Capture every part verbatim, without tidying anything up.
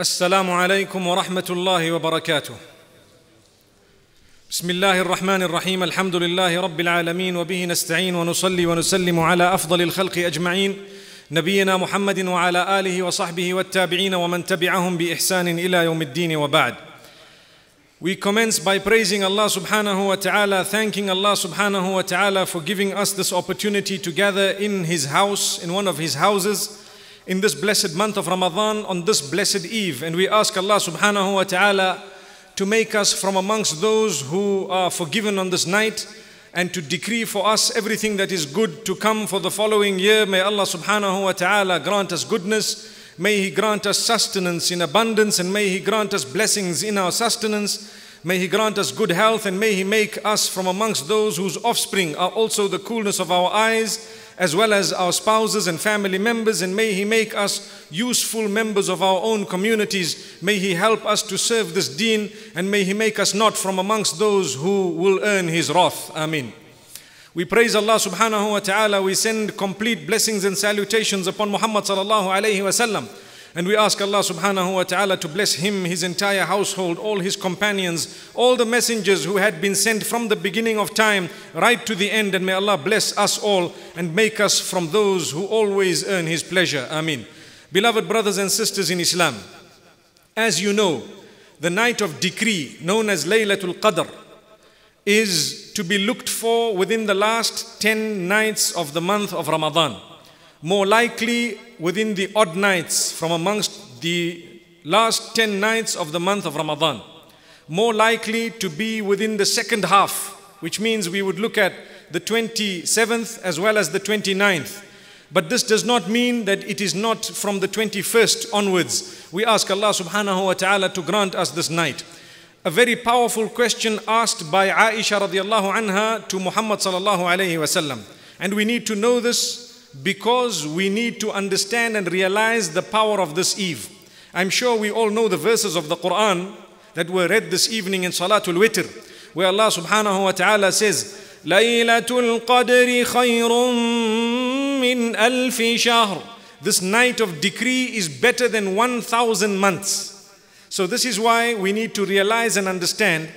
السلام عليكم ورحمة الله وبركاته بسم الله الرحمن الرحيم الحمد لله رب العالمين وبه نستعين ونصلي ونسلم على أفضل الخلق أجمعين نبينا محمد وعلى آله وصحبه والتابعين ومن تبعهم بإحسان إلى يوم الدين وبعد. We commence by praising Allah subhanahu wa ta'ala, thanking Allah subhanahu wa ta'ala for giving us this opportunity to gather in His house, in one of His houses, in this blessed month of Ramadan, on this blessed eve. And we ask Allah subhanahu wa ta'ala to make us from amongst those who are forgiven on this night and to decree for us everything that is good to come for the following year. May Allah subhanahu wa ta'ala grant us goodness. May He grant us sustenance in abundance, and may He grant us blessings in our sustenance. May He grant us good health, and may He make us from amongst those whose offspring are also the coolness of our eyes, as well as our spouses and family members, and may He make us useful members of our own communities. May He help us to serve this deen, and may He make us not from amongst those who will earn His wrath. Ameen. We praise Allah subhanahu wa ta'ala. We send complete blessings and salutations upon Muhammad sallallahu alayhi wasallam. And we ask Allah subhanahu wa ta'ala to bless him, his entire household, all his companions, all the messengers who had been sent from the beginning of time right to the end. And may Allah bless us all and make us from those who always earn His pleasure. Ameen. Beloved brothers and sisters in Islam, as you know, the night of decree known as Laylatul Qadr is to be looked for within the last ten nights of the month of Ramadan. More likely within the odd nights from amongst the last ten nights of the month of Ramadan. More likely to be within the second half, which means we would look at the twenty-seventh as well as the twenty-ninth. But this does not mean that it is not from the twenty-first onwards. We ask Allah subhanahu wa ta'ala to grant us this night. A very powerful question asked by Aisha radiallahu anha to Muhammad sallallahu alayhi wa sallam. And we need to know this, because we need to understand and realize the power of this eve. I'm sure we all know the verses of the Quran that were read this evening in salatul Witr, where Allah subhanahu wa ta'ala says, Laylatul Qadr khayrun min alfi shahr. This night of decree is better than one thousand months. So this is why we need to realize and understand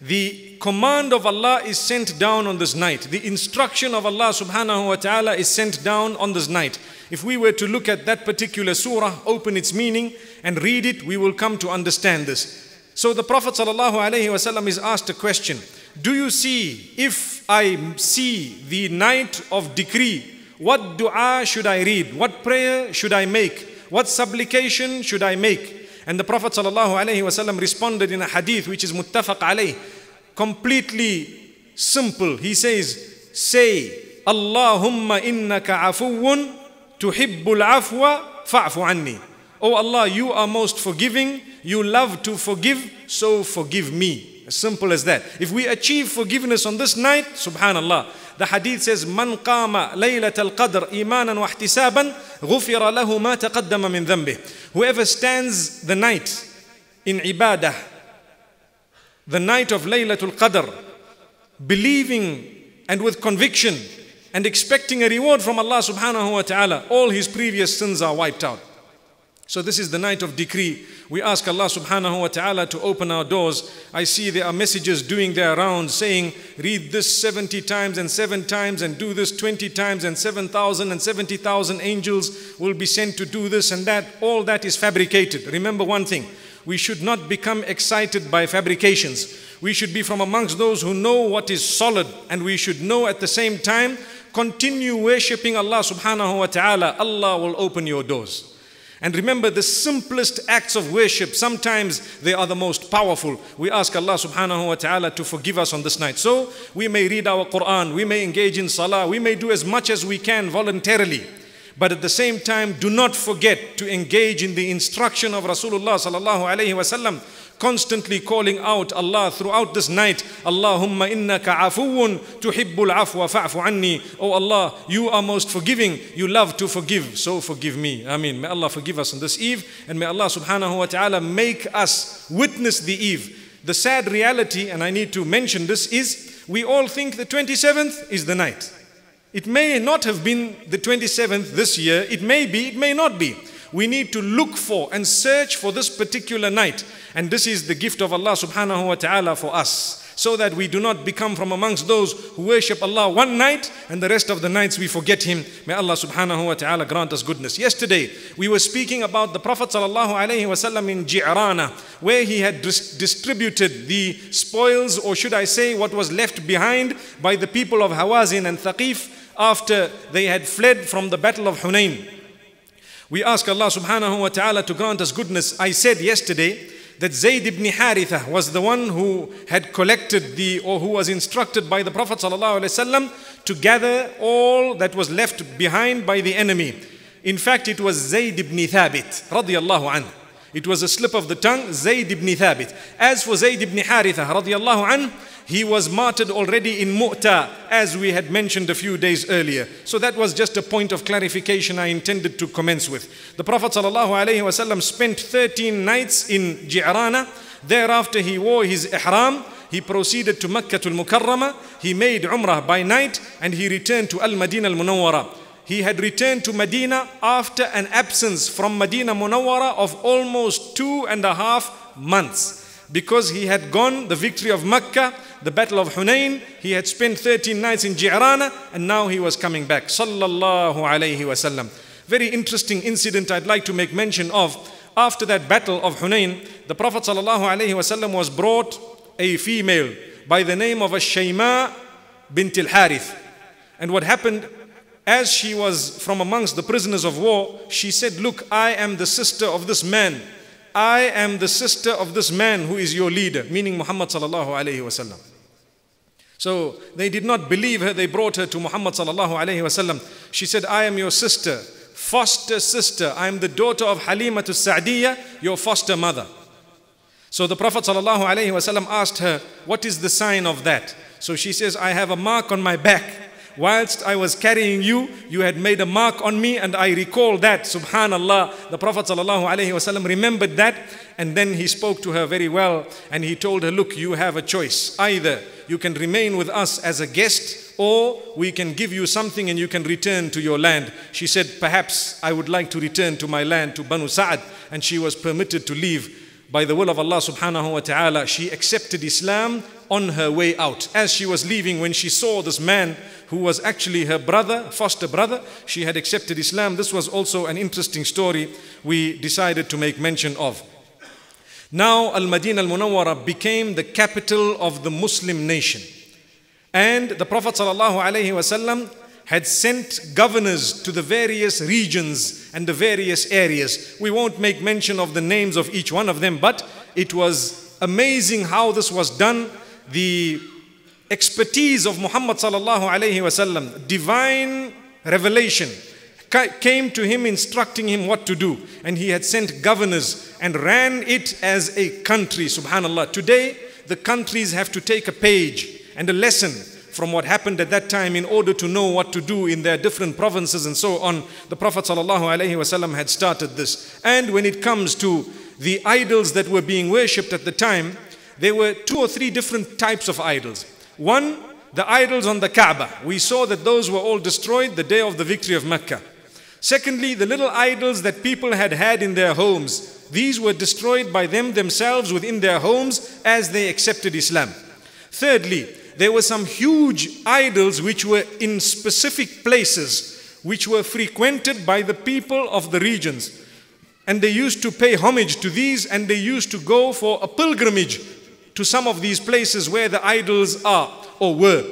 the command of Allah is sent down on this night. The instruction of Allah subhanahu wa ta'ala is sent down on this night. If we were to look at that particular surah, open its meaning and read it, we will come to understand this. So the Prophet sallallahu alayhi wa sallam is asked a question. Do you see, if I see the night of decree, what dua should I read? What prayer should I make? What supplication should I make? And the Prophet ﷺ responded in a hadith which is muttafaq alayh, completely simple. He says, say, Allahumma innaka afuwn tuhibbul afwa fa'afu anni. Oh Allah, you are most forgiving, you love to forgive, so forgive me. As simple as that. If we achieve forgiveness on this night, subhanallah, the hadith says, Man qama laylatal qadr imanan wa ihtisaban ghufira lahu ma taqaddama min dhanbih. Whoever stands the night in ibadah, the night of Laylatul Qadr, believing and with conviction and expecting a reward from Allah subhanahu wa ta'ala, all his previous sins are wiped out. So this is the night of decree. We ask Allah subhanahu wa ta'ala to open our doors. I see there are messages doing their rounds saying, read this seventy times and seven times, and do this twenty times, and seven thousand and seventy thousand angels will be sent to do this and that. All that is fabricated. Remember one thing, we should not become excited by fabrications. We should be from amongst those who know what is solid, and we should know at the same time, continue worshipping Allah subhanahu wa ta'ala. Allah will open your doors. And remember, the simplest acts of worship, sometimes they are the most powerful. We ask Allah subhanahu wa ta'ala to forgive us on this night. So we may read our Quran, we may engage in salah, we may do as much as we can voluntarily. But at the same time, do not forget to engage in the instruction of Rasulullah sallallahu alayhi wa sallam, constantly calling out Allah throughout this night. Allahumma innaka afuun tuhibbul afwa fa'afu anni. Oh Allah, you are most forgiving, you love to forgive, so forgive me. Ameen. May Allah forgive us on this eve, and may Allah subhanahu wa ta'ala make us witness the eve. The sad reality, and I need to mention this, is we all think the twenty-seventh is the night. It may not have been the twenty-seventh this year. It may be, it may not be. We need to look for and search for this particular night. And this is the gift of Allah subhanahu wa ta'ala for us, so that we do not become from amongst those who worship Allah one night and the rest of the nights we forget Him. May Allah subhanahu wa ta'ala grant us goodness. Yesterday, we were speaking about the Prophet sallallahu alayhi wa sallam in Ji'arana, where he had dis distributed the spoils, or should I say what was left behind by the people of Hawazin and Thaqif after they had fled from the battle of Hunayn. We ask Allah subhanahu wa ta'ala to grant us goodness. I said yesterday that Zayd ibn Harithah was the one who had collected the, or who was instructed by the Prophet ﷺ to gather all that was left behind by the enemy. In fact, it was Zayd ibn Thabit radiyallahu anhu. It was a slip of the tongue, Zayd ibn Thabit. As for Zayd ibn Harithah radiyallahu anhu, he was martyred already in Mu'tah, as we had mentioned a few days earlier. So that was just a point of clarification I intended to commence with. The Prophet ﷺ spent thirteen nights in Ji'arana. Thereafter he wore his ihram. He proceeded to Makkah al-Mukarramah. He made Umrah by night and he returned to Al-Madinah Al-Munawwarah. He had returned to Medina after an absence from Madinah Munawwarah of almost two and a half months. Because he had gone, the victory of Makkah, the battle of Hunayn, he had spent thirteen nights in Ji'arana, and now he was coming back. Sallallahu alayhi wasallam. Very interesting incident I'd like to make mention of. After that battle of Hunayn, the Prophet sallallahu alayhi wasallam was brought a female by the name of ash-shayma bint al-Harith. And what happened, as she was from amongst the prisoners of war, she said, "Look, I am the sister of this man. I am the sister of this man who is your leader," meaning Muhammad sallallahu alayhi wa sallam. So they did not believe her. They brought her to Muhammad sallallahu alayhi wa sallam. She said, "I am your sister, foster sister. I am the daughter of Halima to Sa'diyah, your foster mother." So the Prophet sallallahu alayhi wa sallam asked her, "What is the sign of that?" So she says, "I have a mark on my back. Whilst I was carrying you, you had made a mark on me, and I recall that." Subhanallah, the Prophet ﷺ remembered that, and then he spoke to her very well, and he told her, "Look, you have a choice. Either you can remain with us as a guest, or we can give you something and you can return to your land." She said, "Perhaps I would like to return to my land, to Banu Sa'd," and she was permitted to leave. By the will of Allah subhanahu wa ta'ala, she accepted Islam on her way out. As she was leaving, when she saw this man who was actually her brother, foster brother, she had accepted Islam. This was also an interesting story we decided to make mention of. Now Al-Madinah Al-Munawwarah became the capital of the Muslim nation. And the Prophet sallallahu alayhi wa sallam had sent governors to the various regions and the various areas. We won't make mention of the names of each one of them, but it was amazing how this was done. The expertise of Muhammad sallallahu alayhi wa sallam, divine revelation, came to him instructing him what to do. And he had sent governors and ran it as a country, subhanallah. Today, the countries have to take a page and a lesson from what happened at that time in order to know what to do in their different provinces and so on. The Prophet ﷺ had started this. And when it comes to the idols that were being worshipped at the time, there were two or three different types of idols. One, the idols on the Kaaba. We saw that those were all destroyed the day of the victory of Mecca. Secondly, the little idols that people had had in their homes. These were destroyed by them themselves within their homes as they accepted Islam. Thirdly, there were some huge idols which were in specific places, which were frequented by the people of the regions. And they used to pay homage to these, and they used to go for a pilgrimage to some of these places where the idols are or were.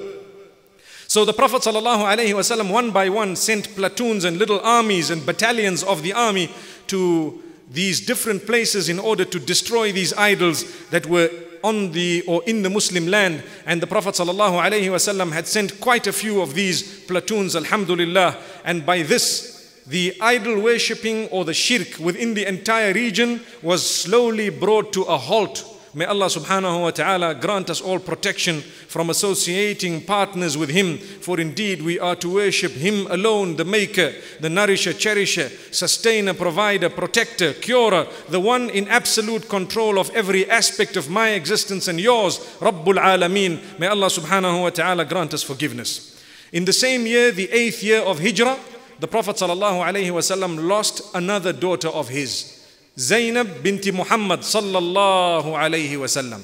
So the Prophet ﷺ one by one sent platoons and little armies and battalions of the army to these different places in order to destroy these idols that were on the or in the Muslim land. And the Prophet ﷺ had sent quite a few of these platoons, alhamdulillah. And by this, the idol worshipping or the shirk within the entire region was slowly brought to a halt. May Allah subhanahu wa ta'ala grant us all protection from associating partners with Him, for indeed we are to worship Him alone, the maker, the nourisher, cherisher, sustainer, provider, protector, curer, the one in absolute control of every aspect of my existence and yours, Rabbul Alameen. May Allah subhanahu wa ta'ala grant us forgiveness. In the same year, the eighth year of Hijrah, the Prophet ﷺ lost another daughter of his, Zaynab binti Muhammad ﷺ.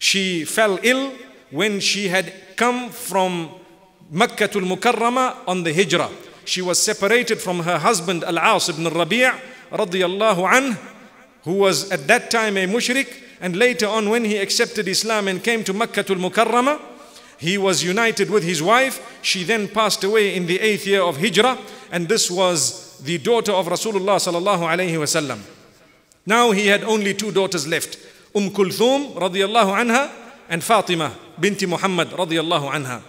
She fell ill when she had come from Makkah al-Mukarramah on the Hijrah. She was separated from her husband Al-As ibn Rabi' radiyallahu anhu, who was at that time a mushrik, and later on when he accepted Islam and came to Makkah al-Mukarramah, he was united with his wife. She then passed away in the eighth year of Hijrah, and this was the daughter of Rasulullah sallallahu alayhi wasallam. Now he had only two daughters left, Umm Kulthum radiyallahu anha and Fatima binti Muhammad radiyallahu anha.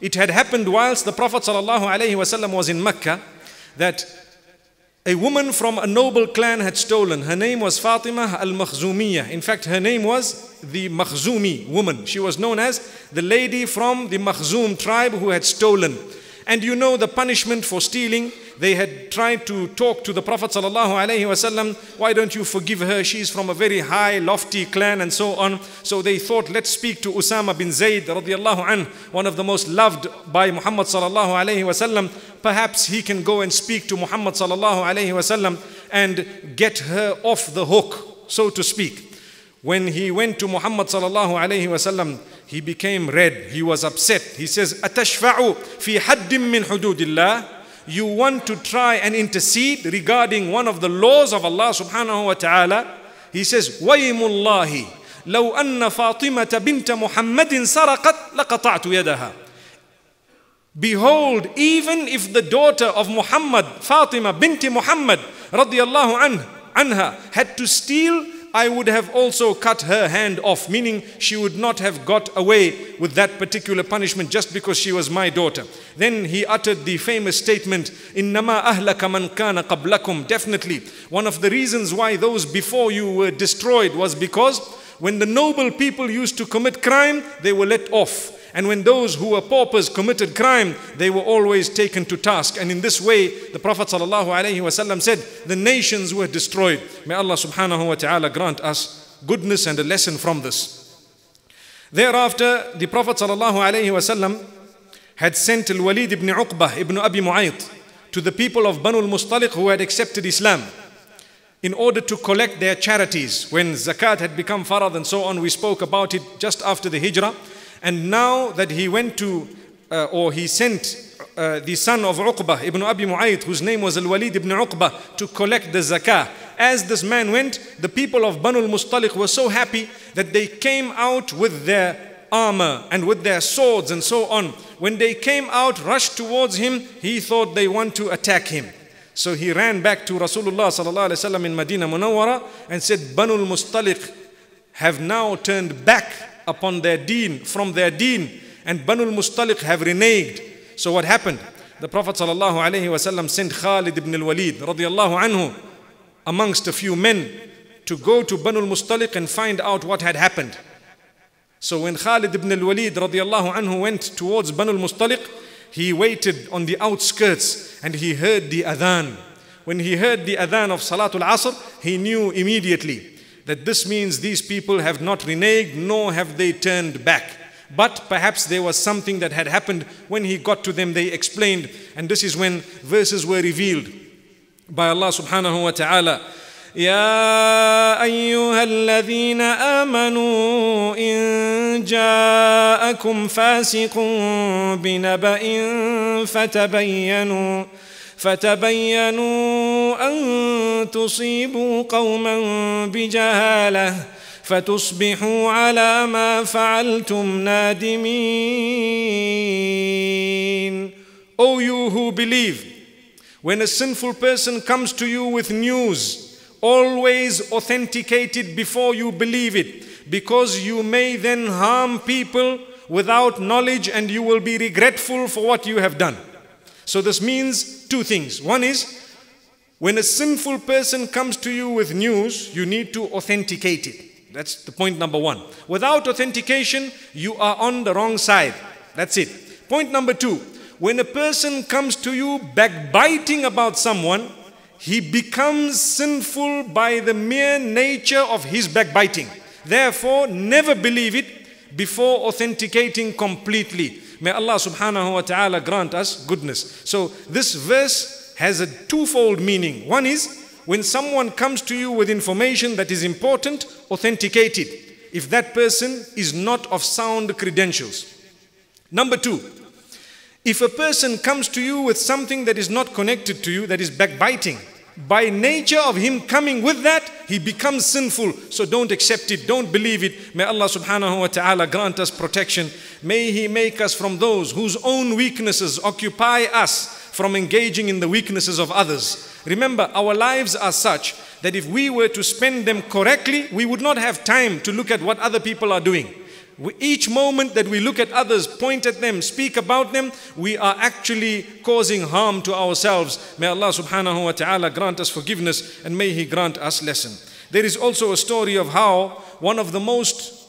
It had happened whilst the Prophet ﷺ was in Mecca that a woman from a noble clan had stolen. Her name was Fatima al-Makhzumiya. In fact, her name was the Makhzumi woman. She was known as the lady from the Makhzum tribe who had stolen. And you know the punishment for stealing. They had tried to talk to the Prophet ﷺ, why don't you forgive her? She's from a very high, lofty clan and so on. So they thought, let's speak to Usama bin Zayd radiallahu anh, one of the most loved by Muhammad ﷺ. Perhaps he can go and speak to Muhammad ﷺ and get her off the hook, so to speak. When he went to Muhammad ﷺ, he became red. He was upset. He says, أَتَشْفَعُ فِي حَدٍ مِّن حُدُودِ اللَّهِ. You want to try and intercede regarding one of the laws of Allah subhanahu wa ta'ala? He says, وَيْمُ اللَّهِ لَوْ أَنَّ فَاطِمَةَ بِنْتَ مُحَمَّدٍ سَرَقَتْ لَقَطَعْتُ يَدَهَا. Behold, even if the daughter of Muhammad, Fatima binti Muhammad radiyallahu anha, had to steal, I would have also cut her hand off, meaning she would not have got away with that particular punishment just because she was my daughter. Then he uttered the famous statement, إِنَّمَا أَهْلَكَ مَنْ كَانَ قَبْلَكُمْ. Definitely, one of the reasons why those before you were destroyed was because when the noble people used to commit crime, they were let off. And when those who were paupers committed crime, they were always taken to task. And in this way, the Prophet ﷺ said, the nations were destroyed. May Allah subhanahu wa ta'ala grant us goodness and a lesson from this. Thereafter, the Prophet ﷺ had sent Al-Walid ibn Uqbah ibn Abi Muayt to the people of Banu al-Mustaliq who had accepted Islam in order to collect their charities. When zakat had become farad and so on, we spoke about it just after the hijrah. And now that he went to, uh, or he sent uh, the son of Uqbah ibn Abi Mu'ayt, whose name was Al-Walid ibn Uqbah, to collect the zakah. As this man went, the people of Banu al-Mustaliq were so happy that they came out with their armor and with their swords and so on. When they came out, rushed towards him, he thought they want to attack him. So he ran back to Rasulullah sallallahu alaihi wasallam in Madinah Munawwarah and said, Banu al-Mustaliq have now turned back upon their deen, from their deen, and Banu al-Mustaliq have reneged. So what happened? The Prophet ﷺ sent Khalid ibn al-Walid radiyallahu anhu amongst a few men to go to Banu al-Mustaliq and find out what had happened. So when Khalid ibn al-Walid radiyallahu anhu went towards Banu al-Mustaliq, he waited on the outskirts and he heard the adhan. When he heard the adhan of salatul Asr, he knew immediately that this means these people have not reneged, nor have they turned back. But perhaps there was something that had happened. When he got to them, they explained. And this is when verses were revealed by Allah subhanahu wa ta'ala. يَا أَيُّهَا الَّذِينَ آمَنُوا إِن جَاءَكُمْ فَاسِقٌ بِنَبَإٍ فَتَبَيَّنُوا فَتَبَيَّنُوا أَن تُصِيبُوا قَوْمًا بِجَهَالَةٍ فَتُصْبِحُوا عَلَى مَا فَعَلْتُمْ نَادِمِينَ. O you who believe, when a sinful person comes to you with news, always authenticate it before you believe it, because you may then harm people without knowledge and you will be regretful for what you have done. So this means two things. One is, when a sinful person comes to you with news, you need to authenticate it. That's the point number one. Without authentication, you are on the wrong side. That's it. Point number two, when a person comes to you backbiting about someone, he becomes sinful by the mere nature of his backbiting. Therefore, never believe it before authenticating completely. May Allah subhanahu wa ta'ala grant us goodness. So this verse has a twofold meaning. One is, when someone comes to you with information that is important, authenticate it, if that person is not of sound credentials. Number two, if a person comes to you with something that is not connected to you, that is backbiting, by nature of him coming with that, he becomes sinful. So don't accept it, don't believe it. May Allah subhanahu wa ta'ala grant us protection. May He make us from those whose own weaknesses occupy us from engaging in the weaknesses of others. Remember, our lives are such that if we were to spend them correctly, we would not have time to look at what other people are doing. We, each moment that we look at others, point at them, speak about them, we are actually causing harm to ourselves. May Allah subhanahu wa ta'ala grant us forgiveness, and may He grant us lesson. There is also a story of how one of the most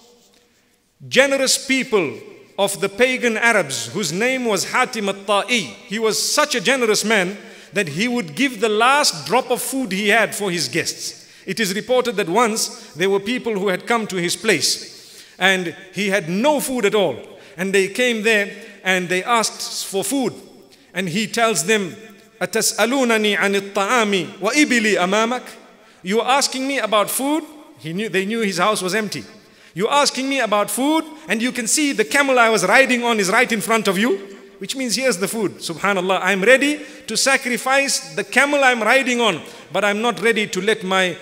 generous people of the pagan Arabs, whose name was Hatim al-Ta'i, he was such a generous man that he would give the last drop of food he had for his guests. It is reported that once there were people who had come to his place, and he had no food at all. And they came there and they asked for food. And he tells them, "Atas'alunani 'anil ta'ami wa ibili amamak?" You're asking me about food? He knew, they knew his house was empty. You're asking me about food, and you can see the camel I was riding on is right in front of you, which means here's the food. Subhanallah, I'm ready to sacrifice the camel I'm riding on, but I'm not ready to let my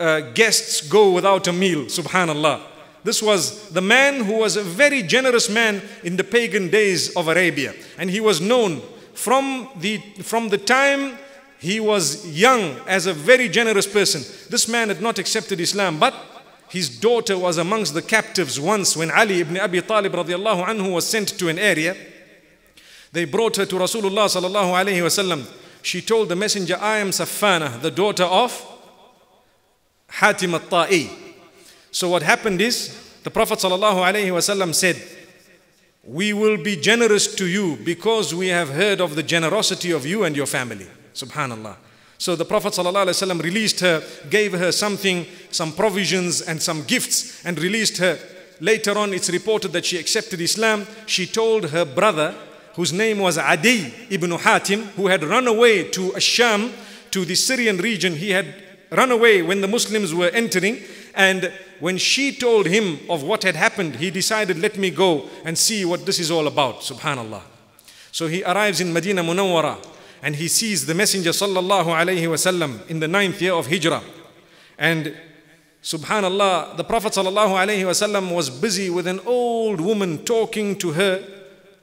uh, guests go without a meal. Subhanallah. This was the man who was a very generous man in the pagan days of Arabia. And he was known from the, from the time he was young as a very generous person. This man had not accepted Islam, but his daughter was amongst the captives once when Ali ibn Abi Talib radiallahu anhu was sent to an area. They brought her to Rasulullah sallallahu alayhi wasallam. She told the messenger, "I am Safana, the daughter of Hatim al-Ta'i." So what happened is, the Prophet ﷺ said, "We will be generous to you because we have heard of the generosity of you and your family." Subhanallah. So the Prophet ﷺ released her, gave her something, some provisions and some gifts, and released her. Later on, it's reported that she accepted Islam. She told her brother, whose name was Adi ibn Hatim, who had run away to Ash-Sham, to the Syrian region. He had run away when the Muslims were entering. And when she told him of what had happened, he decided, "Let me go and see what this is all about." Subhanallah. So he arrives in Madinah Munawwarah, and he sees the Messenger sallallahu alaihi wasallam in the ninth year of Hijrah. And subhanallah, the Prophet sallallahu alaihi wasallam was busy with an old woman talking to her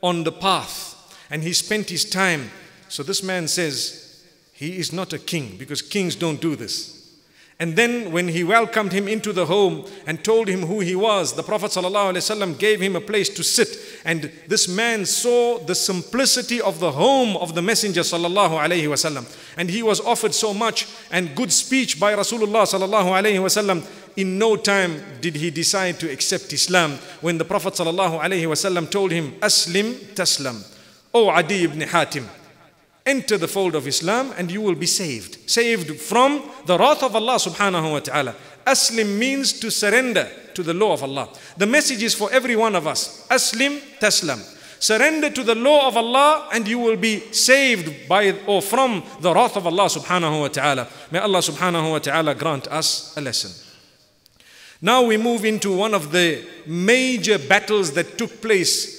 on the path, and he spent his time. So this man says he is not a king, because kings don't do this. And then when he welcomed him into the home and told him who he was, the Prophet ﷺ gave him a place to sit. And this man saw the simplicity of the home of the Messenger ﷺ. And he was offered so much and good speech by Rasulullah ﷺ. In no time did he decide to accept Islam. When the Prophet ﷺ told him, "Aslim taslam, O Adi ibn Hatim, enter the fold of Islam and you will be saved." Saved from the wrath of Allah subhanahu wa ta'ala. Aslim means to surrender to the law of Allah. The message is for every one of us. Aslim taslam. Surrender to the law of Allah and you will be saved by or from the wrath of Allah subhanahu wa ta'ala. May Allah subhanahu wa ta'ala grant us a lesson. Now we move into one of the major battles that took place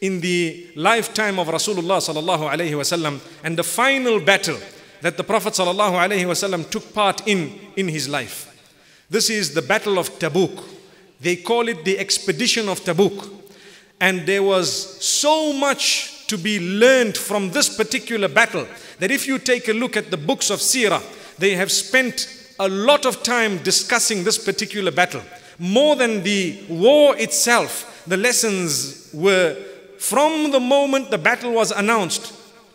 in the lifetime of Rasulullah sallallahu alaihi wasallam, and the final battle that the Prophet sallallahu alaihi wasallam took part in in his life. This is the Battle of Tabuk. They call it the Expedition of Tabuk. And there was so much to be learned from this particular battle that if you take a look at the books of Seerah, they have spent a lot of time discussing this particular battle. More than the war itself, the lessons were from the moment the battle was announced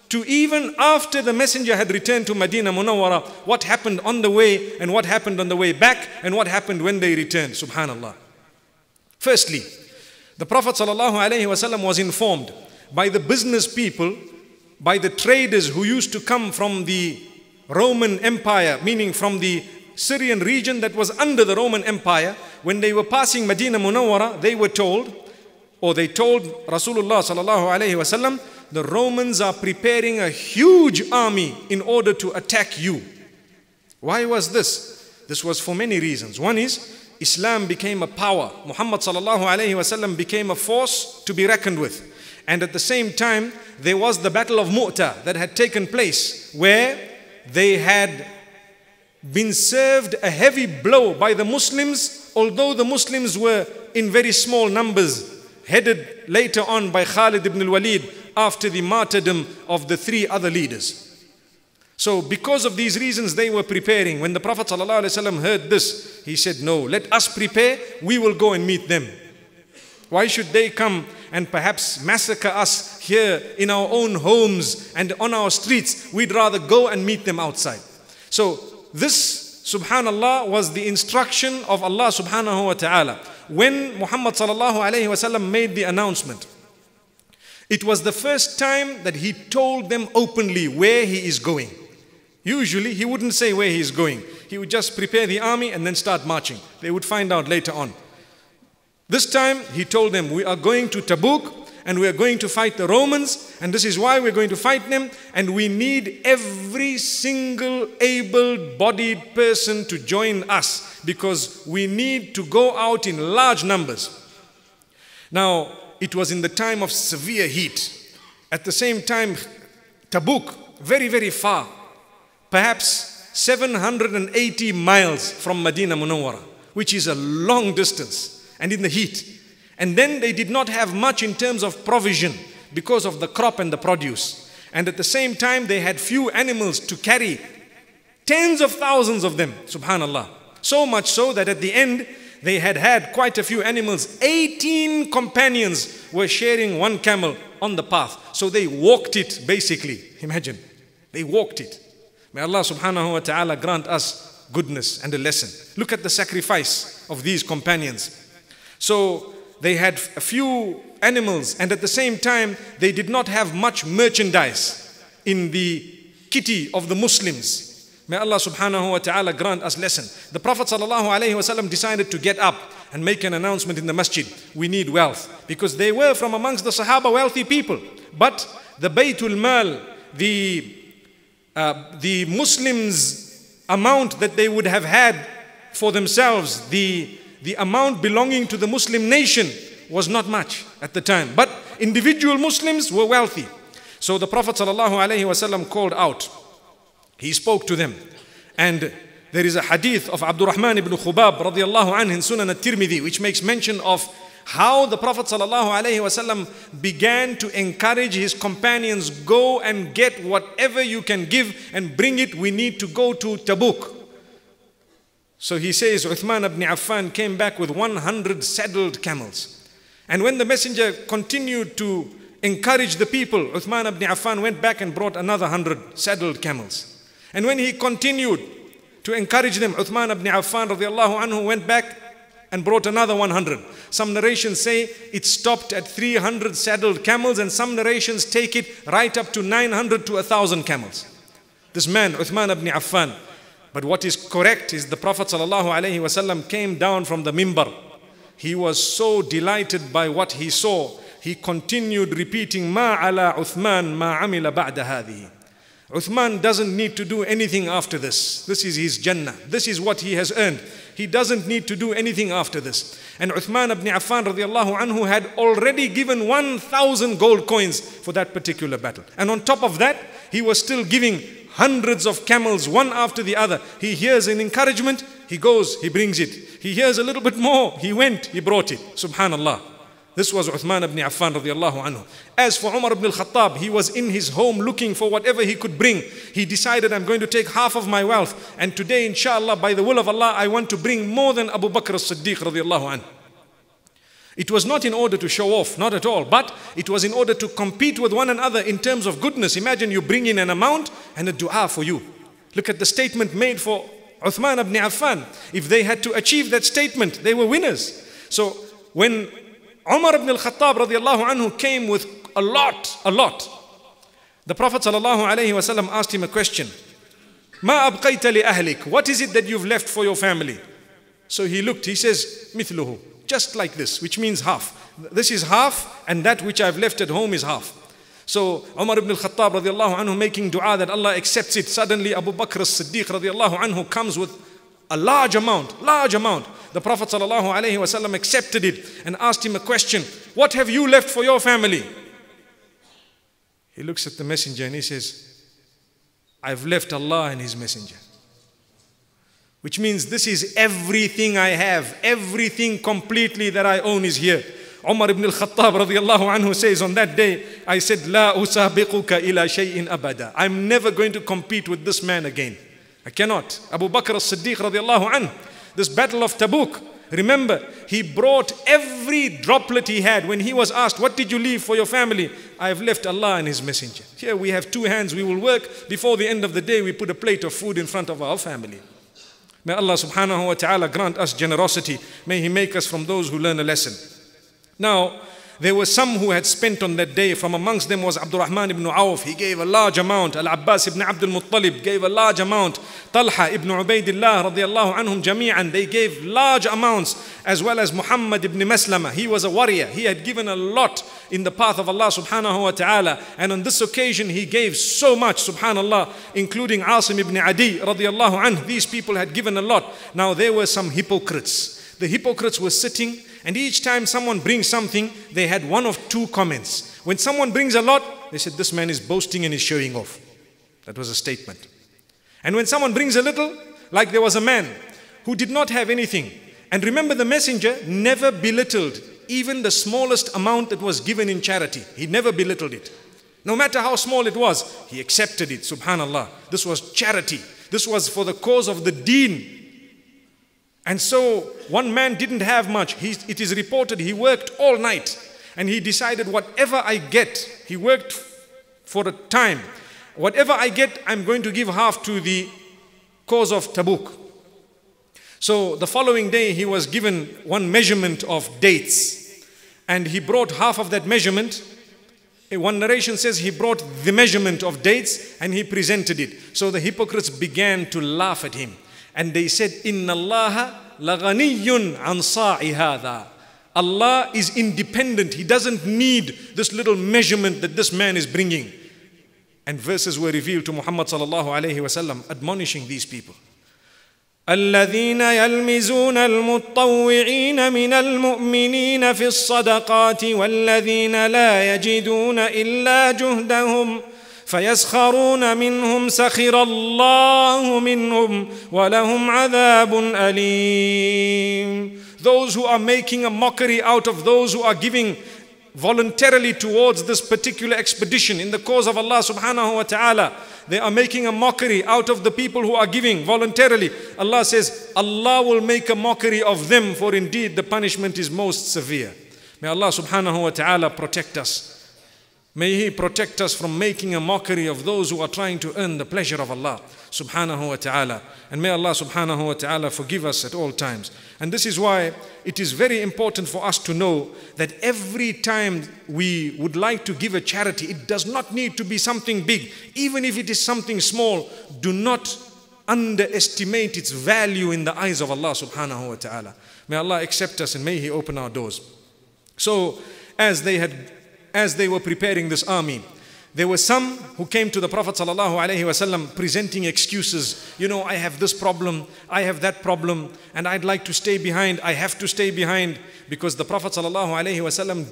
to even after the messenger had returned to Madinah Munawwarah, what happened on the way and what happened on the way back and what happened when they returned, subhanallah. Firstly, the Prophet ﷺ was informed by the business people, by the traders who used to come from the Roman Empire, meaning from the Syrian region that was under the Roman Empire. When they were passing Madinah Munawwarah, they were told, or they told Rasulullah sallallahu alaihi wasallam, the Romans are preparing a huge army in order to attack you. Why was this? This was for many reasons. One is, Islam became a power. Muhammad sallallahu alaihi wasallam became a force to be reckoned with. And at the same time, there was the battle of Mu'tah that had taken place, where they had been served a heavy blow by the Muslims, although the Muslims were in very small numbers, headed later on by Khalid ibn Walid after the martyrdom of the three other leaders. So because of these reasons, they were preparing. When the Prophet ﷺ heard this, he said, no, let us prepare, we will go and meet them. Why should they come and perhaps massacre us here in our own homes and on our streets? We'd rather go and meet them outside. So this, subhanallah, was the instruction of Allah subhanahu wa ta'ala. When Muhammad sallallahu alayhi wa sallam made the announcement, it was the first time that he told them openly where he is going. Usually he wouldn't say where he is going. He would just prepare the army and then start marching. They would find out later on. This time he told them, we are going to Tabuk and we are going to fight the Romans, and this is why we're going to fight them, and we need every single able-bodied person to join us because we need to go out in large numbers. Now, it was in the time of severe heat. At the same time, Tabuk, very, very far, perhaps seven hundred eighty miles from Madinah Munawwarah, which is a long distance, and in the heat. And then they did not have much in terms of provision because of the crop and the produce. And at the same time, they had few animals to carry, tens of thousands of them, subhanallah. So much so that at the end, they had had quite a few animals. eighteen companions were sharing one camel on the path. So they walked it, basically. Imagine, they walked it. May Allah subhanahu wa ta'ala grant us goodness and a lesson. Look at the sacrifice of these companions. So they had a few animals, and at the same time, they did not have much merchandise in the kitty of the Muslims. May Allah subhanahu wa ta'ala grant us lesson. The Prophet sallallahu alayhi wa sallam decided to get up and make an announcement in the masjid. We need wealth, because they were from amongst the Sahaba wealthy people. But the Baytul Mal, the, uh, the Muslims' amount that they would have had for themselves, the The amount belonging to the Muslim nation was not much at the time. But individual Muslims were wealthy. So the Prophet ﷺ called out. He spoke to them. And there is a hadith of Abdurrahman ibn Khubab radiallahu anhu in Sunan al-Tirmidhi, which makes mention of how the Prophet ﷺ began to encourage his companions, go and get whatever you can give and bring it. We need to go to Tabuk. So he says, Uthman ibn Affan came back with one hundred saddled camels. And when the messenger continued to encourage the people, Uthman ibn Affan went back and brought another one hundred saddled camels. And when he continued to encourage them, Uthman ibn Affan radiallahu anhu went back and brought another one hundred. Some narrations say it stopped at three hundred saddled camels, and some narrations take it right up to nine hundred to one thousand camels. This man, Uthman ibn Affan. But what is correct is the Prophet ﷺ came down from the mimbar. He was so delighted by what he saw, he continued repeating, Ma ala Uthman ma amila ba'da hadhi. Uthman doesn't need to do anything after this. This is his Jannah. This is what he has earned. He doesn't need to do anything after this. And Uthman ibn Affan radiallahu anhu had already given one thousand gold coins for that particular battle. And on top of that, he was still giving hundreds of camels, one after the other. He hears an encouragement, he goes, he brings it. He hears a little bit more, he went, he brought it. Subhanallah. This was Uthman ibn Affan radiallahu anhu. As for Umar ibn al-Khattab, he was in his home looking for whatever he could bring. He decided, I'm going to take half of my wealth. And today, inshallah, by the will of Allah, I want to bring more than Abu Bakr as Siddiq radiallahu anhu. It was not in order to show off, not at all, but it was in order to compete with one another in terms of goodness. Imagine you bring in an amount and a dua for you. Look at the statement made for Uthman ibn Affan. If they had to achieve that statement, they were winners. So when Umar ibn al-Khattab radiallahu anhu came with a lot, a lot, the Prophet sallallahu alayhi wa sallam asked him a question. Ma abqayta li ahlik? What is it that you've left for your family? So he looked, he says, mithluhu. just like this, which means half. This is half, and that which I've left at home is half. So Umar ibn al-Khattab radiallahu anhu making dua that Allah accepts it. Suddenly Abu Bakr as Siddiq radiallahu anhu comes with a large amount, large amount. The Prophet sallallahu alayhi wa sallam accepted it and asked him a question. What have you left for your family? He looks at the messenger and he says, I've left Allah and his messenger. Which means this is everything I have, everything completely that I own is here. Umar ibn al-Khattab radiyallahu anhu says, on that day, I said, La usabiquka ila shay'in abada. I'm never going to compete with this man again. I cannot. Abu Bakr as Siddiq radiyallahu anhu, this battle of Tabuk, remember, he brought every droplet he had. When he was asked, what did you leave for your family? I've left Allah and his messenger. Here we have two hands, we will work. Before the end of the day, we put a plate of food in front of our family. May Allah subhanahu wa ta'ala grant us generosity. May he make us from those who learn a lesson. Now, there were some who had spent on that day. From amongst them was Abdurrahman ibn Awf. He gave a large amount. Al-Abbas ibn Abdul Muttalib gave a large amount. Talha ibn Ubaidillah radiyallahu anhum jami'an. They gave large amounts, as well as Muhammad ibn Maslama. He was a warrior. He had given a lot in the path of Allah subhanahu wa ta'ala. And on this occasion, he gave so much, subhanallah, including Asim ibn Adi radiyallahu anhu. These people had given a lot. Now, there were some hypocrites. The hypocrites were sitting, and each time someone brings something, they had one of two comments. When someone brings a lot, they said, this man is boasting and is showing off. That was a statement. And when someone brings a little, like there was a man who did not have anything. And remember, the messenger never belittled even the smallest amount that was given in charity. He never belittled it. No matter how small it was, he accepted it, subhanallah. This was charity. This was for the cause of the deen. And so one man didn't have much. He, it is reported he worked all night, and he decided, whatever I get, he worked for a time. Whatever I get, I'm going to give half to the cause of Tabuk. So the following day, he was given one measurement of dates, and he brought half of that measurement. One narration says he brought the measurement of dates and he presented it. So the hypocrites began to laugh at him. And they said, Inna Allaha laghaniyun an sa'i hadha. Allah is independent. He doesn't need this little measurement that this man is bringing. And verses were revealed to Muhammad sallallahu alayhi wa sallam, admonishing these people. الذين يلمزون المتطوعين من المؤمنين في الصدقات والذين لا يجدون إلا جهدهم فيسخرون منهم سخر الله منهم ولهم عذاب أليم. Those who are making a mockery out of those who are giving voluntarily towards this particular expedition in the cause of Allah subhanahu wa ta'ala, they are making a mockery out of the people who are giving voluntarily. Allah says, Allah will make a mockery of them, for indeed the punishment is most severe. May Allah subhanahu wa ta'ala protect us. May He protect us from making a mockery of those who are trying to earn the pleasure of Allah subhanahu wa ta'ala. And may Allah subhanahu wa ta'ala forgive us at all times. And this is why it is very important for us to know that every time we would like to give a charity, it does not need to be something big. Even if it is something small, do not underestimate its value in the eyes of Allah subhanahu wa ta'ala. May Allah accept us and may He open our doors. So as they had As they were preparing this army, there were some who came to the Prophet ﷺ presenting excuses. You know, I have this problem, I have that problem, and I'd like to stay behind, I have to stay behind. Because the Prophet ﷺ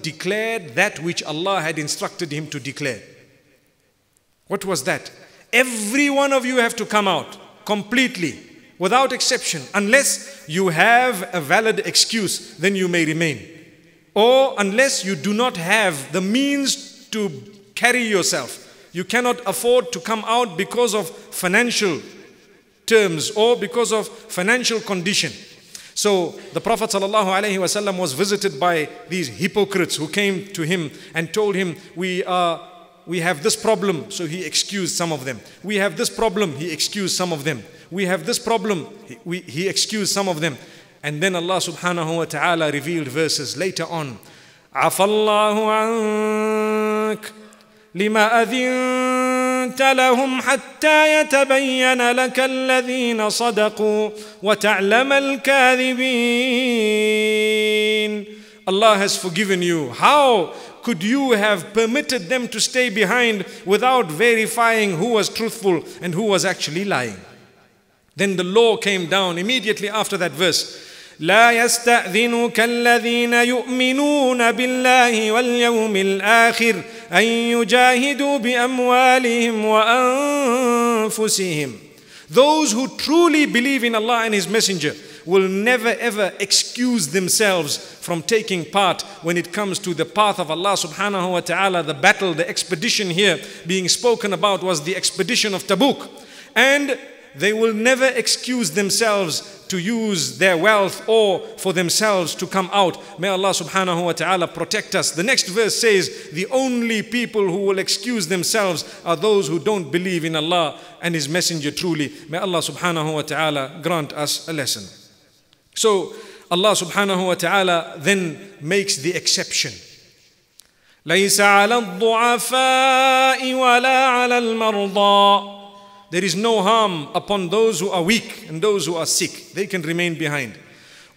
declared that which Allah had instructed him to declare. What was that? Every one of you have to come out completely, without exception. Unless you have a valid excuse, then you may remain. Or unless you do not have the means to carry yourself, you cannot afford to come out because of financial terms or because of financial condition. So the Prophet ﷺ was visited by these hypocrites who came to him and told him, we are, we have this problem, so he excused some of them. We have this problem, he excused some of them. We have this problem, he, we, he excused some of them. And then Allah subhanahu wa ta'ala revealed verses later on. Afallahu ank lima adhinta lahum hatta yatabayyana laka alladhina sadaqu wa ta'lama al-kadhibin. Allah has forgiven you. How could you have permitted them to stay behind without verifying who was truthful and who was actually lying? Then the law came down immediately after that verse. لا يستأذنك الذين يؤمنون بالله واليوم الآخر أن يجاهدوا بأموالهم وأنفسهم. Those who truly believe in Allah and His Messenger will never ever excuse themselves from taking part when it comes to the path of Allah subhanahu wa ta'ala. The battle, the expedition here being spoken about was the expedition of Tabuk. And they will never excuse themselves to use their wealth or for themselves to come out. May Allah subhanahu wa ta'ala protect us. The next verse says, the only people who will excuse themselves are those who don't believe in Allah and His Messenger truly. May Allah subhanahu wa ta'ala grant us a lesson. So Allah subhanahu wa ta'ala then makes the exception. لَيْسَ عَلَى الضُّعَفَاءِ وَلَا عَلَى الْمَرْضَى. There is no harm upon those who are weak and those who are sick. They can remain behind.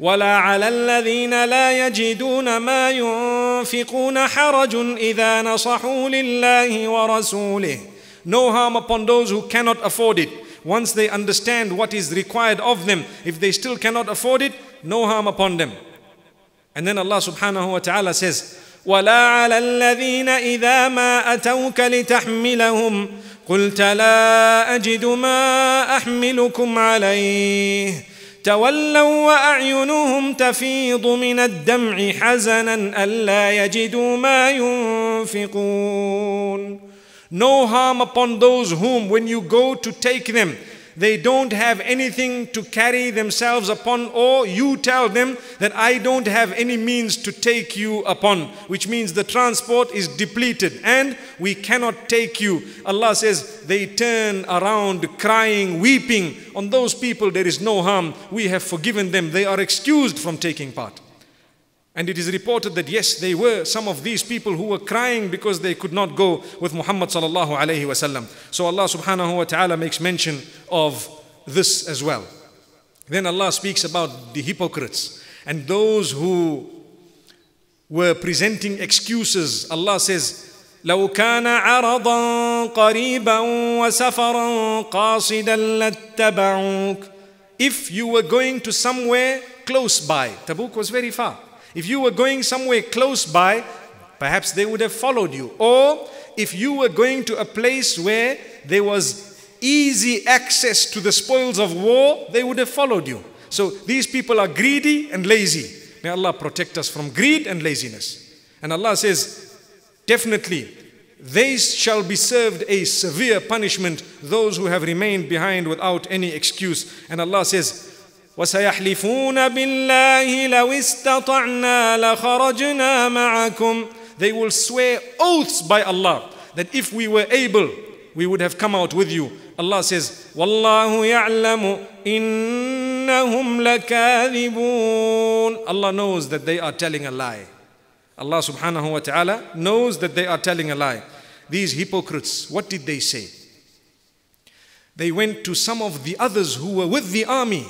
وَلَا عَلَى الَّذِينَ لَا يَجِدُونَ مَا يُنْفِقُونَ حَرَجٌ إِذَا نَصَحُوا لِلَّهِ وَرَسُولِهِ. No harm upon those who cannot afford it. Once they understand what is required of them, if they still cannot afford it, no harm upon them. And then Allah subhanahu wa ta'ala says, وَلَا عَلَى الَّذِينَ إِذَا مَا أَتَوْكَ لِتَحْمِلَهُمْ قلت لا أجد ما أحملكم عليه تولوا وأعينهم تفيض من الدمع حزنا ألا يجدوا ما ينفقون. No harm upon those whom when you go to take them they don't have anything to carry themselves upon, or you tell them that I don't have any means to take you upon, which means the transport is depleted and we cannot take you. Allah says they turn around crying, weeping. On those people there is no harm. We have forgiven them. They are excused from taking part. And it is reported that yes, they were some of these people who were crying because they could not go with Muhammad sallallahu alayhi wa sallam. So Allah subhanahu wa ta'ala makes mention of this as well. Then Allah speaks about the hypocrites and those who were presenting excuses. Allah says, لو كان عرضا قريبا وسفرا قاصدا لاتبعوك. If you were going to somewhere close by, Tabuk was very far. If you were going somewhere close by, perhaps they would have followed you. Or if you were going to a place where there was easy access to the spoils of war, they would have followed you. So these people are greedy and lazy. May Allah protect us from greed and laziness. And Allah says, definitely, they shall be served a severe punishment, those who have remained behind without any excuse. And Allah says, وَسَيَحْلِفُونَ بِاللَّهِ لَوْ إِسْتَطَعْنَا لَخَرَجْنَا مَعَكُمْ. They will swear oaths by Allah that if we were able, we would have come out with you. Allah says, وَاللَّهُ يَعْلَمُ إِنَّهُمْ لَكَاذِبُونَ. Allah knows that they are telling a lie. Allah subhanahu wa ta'ala knows that they are telling a lie. These hypocrites, what did they say? They went to some of the others who were with the army.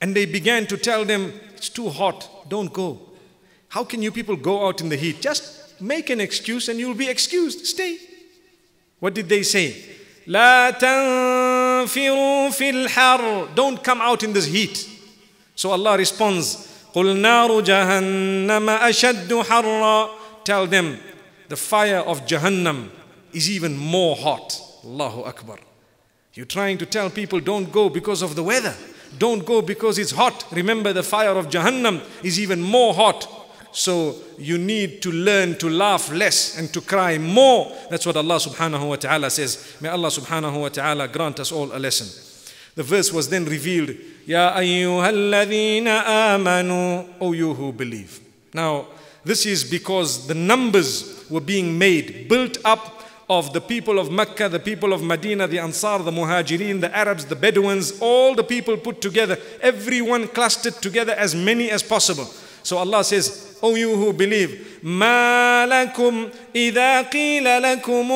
And they began to tell them, it's too hot, don't go. How can you people go out in the heat? Just make an excuse and you'll be excused, stay. What did they say? لا تنفروا في الحر. Don't come out in this heat. So Allah responds, قل نار جهنم أشد حرا. Tell them, the fire of Jahannam is even more hot. Allahu Akbar. You're trying to tell people don't go because of the weather. Don't go because it's hot. Remember, the fire of Jahannam is even more hot. So you need to learn to laugh less and to cry more. That's what Allah subhanahu wa ta'ala says. May Allah subhanahu wa ta'ala grant us all a lesson. The verse was then revealed. Ya ayyuhalladhina amanu. O you who believe. Now, this is because the numbers were being made, built up, of the people of Mecca, the people of Medina, the Ansar, the Muhajirin, the Arabs, the Bedouins, all the people put together, everyone clustered together, as many as possible. So Allah says, O you who believe, مَا لَكُمْ إِذَا قِيلَ لَكُمْ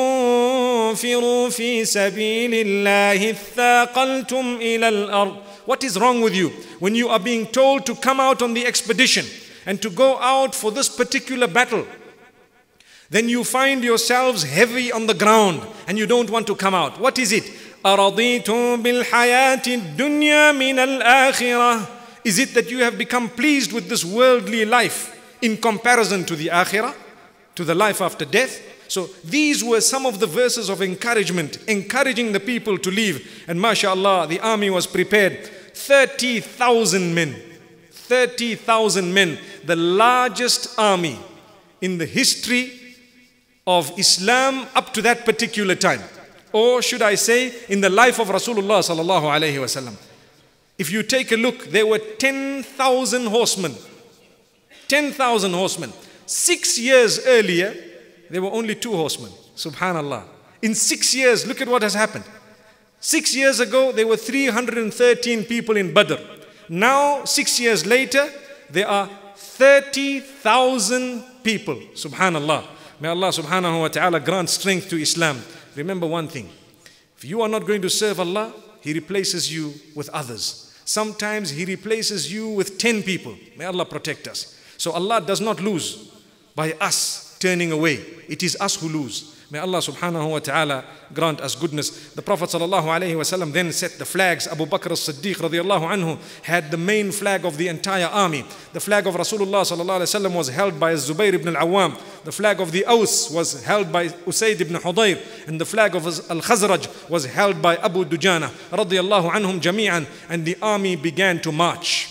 انْفِرُوا فِي سَبِيلِ اللَّهِ اثَّاقَلْتُمْ إِلَى الْأَرْضِ. What is wrong with you? When you are being told to come out on the expedition, and to go out for this particular battle, then you find yourselves heavy on the ground and you don't want to come out. What is it? أَرَضِيتُمْ بِالْحَيَاةِ الدُّنْيَا مِنَ الْآخِرَةِ. Is it that you have become pleased with this worldly life in comparison to the akhirah, to the life after death? So these were some of the verses of encouragement, encouraging the people to leave. And mashallah, the army was prepared. thirty thousand men, thirty thousand men, the largest army in the history of Islam up to that particular time, or should I say in the life of Rasulullah sallallahu alaihi wasallam. If you take a look, there were ten thousand horsemen, ten thousand horsemen. Six years earlier there were only two horsemen. Subhanallah, in six years, look at what has happened. Six years ago there were three hundred thirteen people in Badr. Now six years later there are thirty thousand people. Subhanallah. May Allah subhanahu wa ta'ala grant strength to Islam. Remember one thing. If you are not going to serve Allah, He replaces you with others. Sometimes He replaces you with ten people. May Allah protect us. So Allah does not lose by us turning away. It is us who lose. May Allah subhanahu wa ta'ala grant us goodness. The Prophet sallallahu alayhi wa sallam then set the flags. Abu Bakr as Siddiq radiallahu anhu had the main flag of the entire army. The flag of Rasulullah sallallahu alayhi wa sallam was held by Zubayr ibn al-Awwam. The flag of the Aus was held by Usayd ibn Hudayr, and the flag of Al-Khazraj was held by Abu Dujana radiyallahu anhum jami'an. And the army began to march.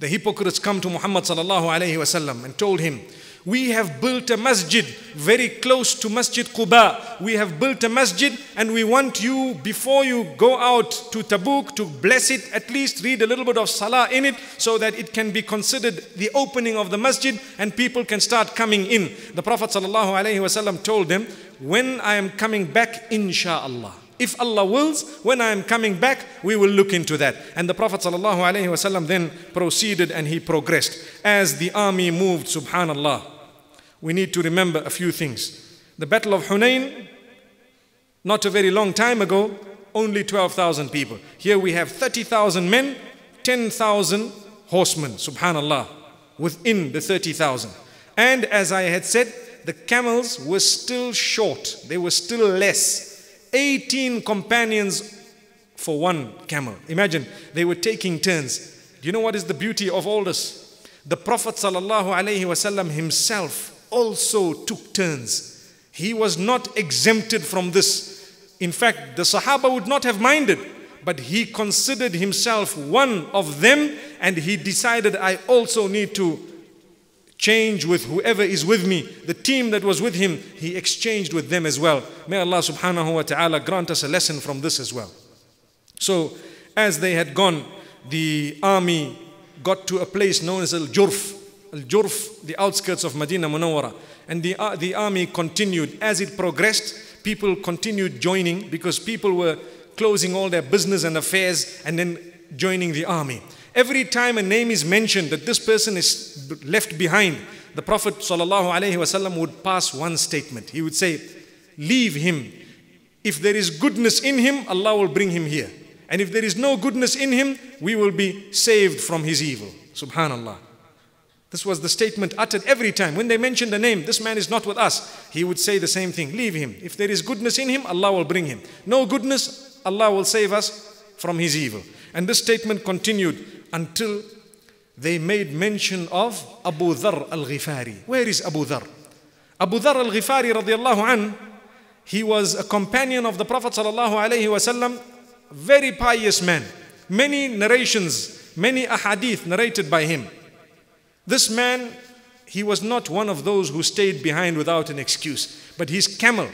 The hypocrites come to Muhammad sallallahu alayhi wa sallam and told him, "We have built a masjid very close to Masjid Quba. We have built a masjid and we want you, before you go out to Tabuk, to bless it, at least read a little bit of salah in it so that it can be considered the opening of the masjid and people can start coming in." The Prophet ﷺ told them, "When I am coming back, insha'Allah, if Allah wills, when I am coming back, we will look into that." And the Prophet ﷺ then proceeded and he progressed. As the army moved, subhanallah, we need to remember a few things. The Battle of Hunayn, not a very long time ago, only twelve thousand people. Here we have thirty thousand men, ten thousand horsemen, subhanallah, within the thirty thousand. And as I had said, the camels were still short. They were still less. eighteen companions for one camel. Imagine, they were taking turns. Do you know what is the beauty of all this? The Prophet sallallahu alaihi wasallam himself also took turns. He was not exempted from this. In fact, the Sahaba would not have minded, but he considered himself one of them and he decided, "I also need to change with whoever is with me." The team that was with him, he exchanged with them as well. May Allah subhanahu wa ta'ala grant us a lesson from this as well. So as they had gone, the army got to a place known as Al-Jurf. Al-Jurf, the outskirts of Madinah Munawwarah. And the, uh, the army continued. As it progressed, people continued joining because people were closing all their business and affairs and then joining the army. Every time a name is mentioned that this person is left behind, the Prophet ﷺ would pass one statement. He would say, "Leave him. If there is goodness in him, Allah will bring him here. And if there is no goodness in him, we will be saved from his evil." Subhanallah. This was the statement uttered every time. When they mentioned the name, "This man is not with us," he would say the same thing. "Leave him. If there is goodness in him, Allah will bring him. No goodness, Allah will save us from his evil." And this statement continued until they made mention of Abu Dhar al-Ghifari. Where is Abu Dhar? Abu Dhar al-Ghifari radiallahu an, he was a companion of the Prophet sallallahu alayhi wa sallam, very pious man. Many narrations, many ahadith narrated by him. This man, he was not one of those who stayed behind without an excuse, but his camel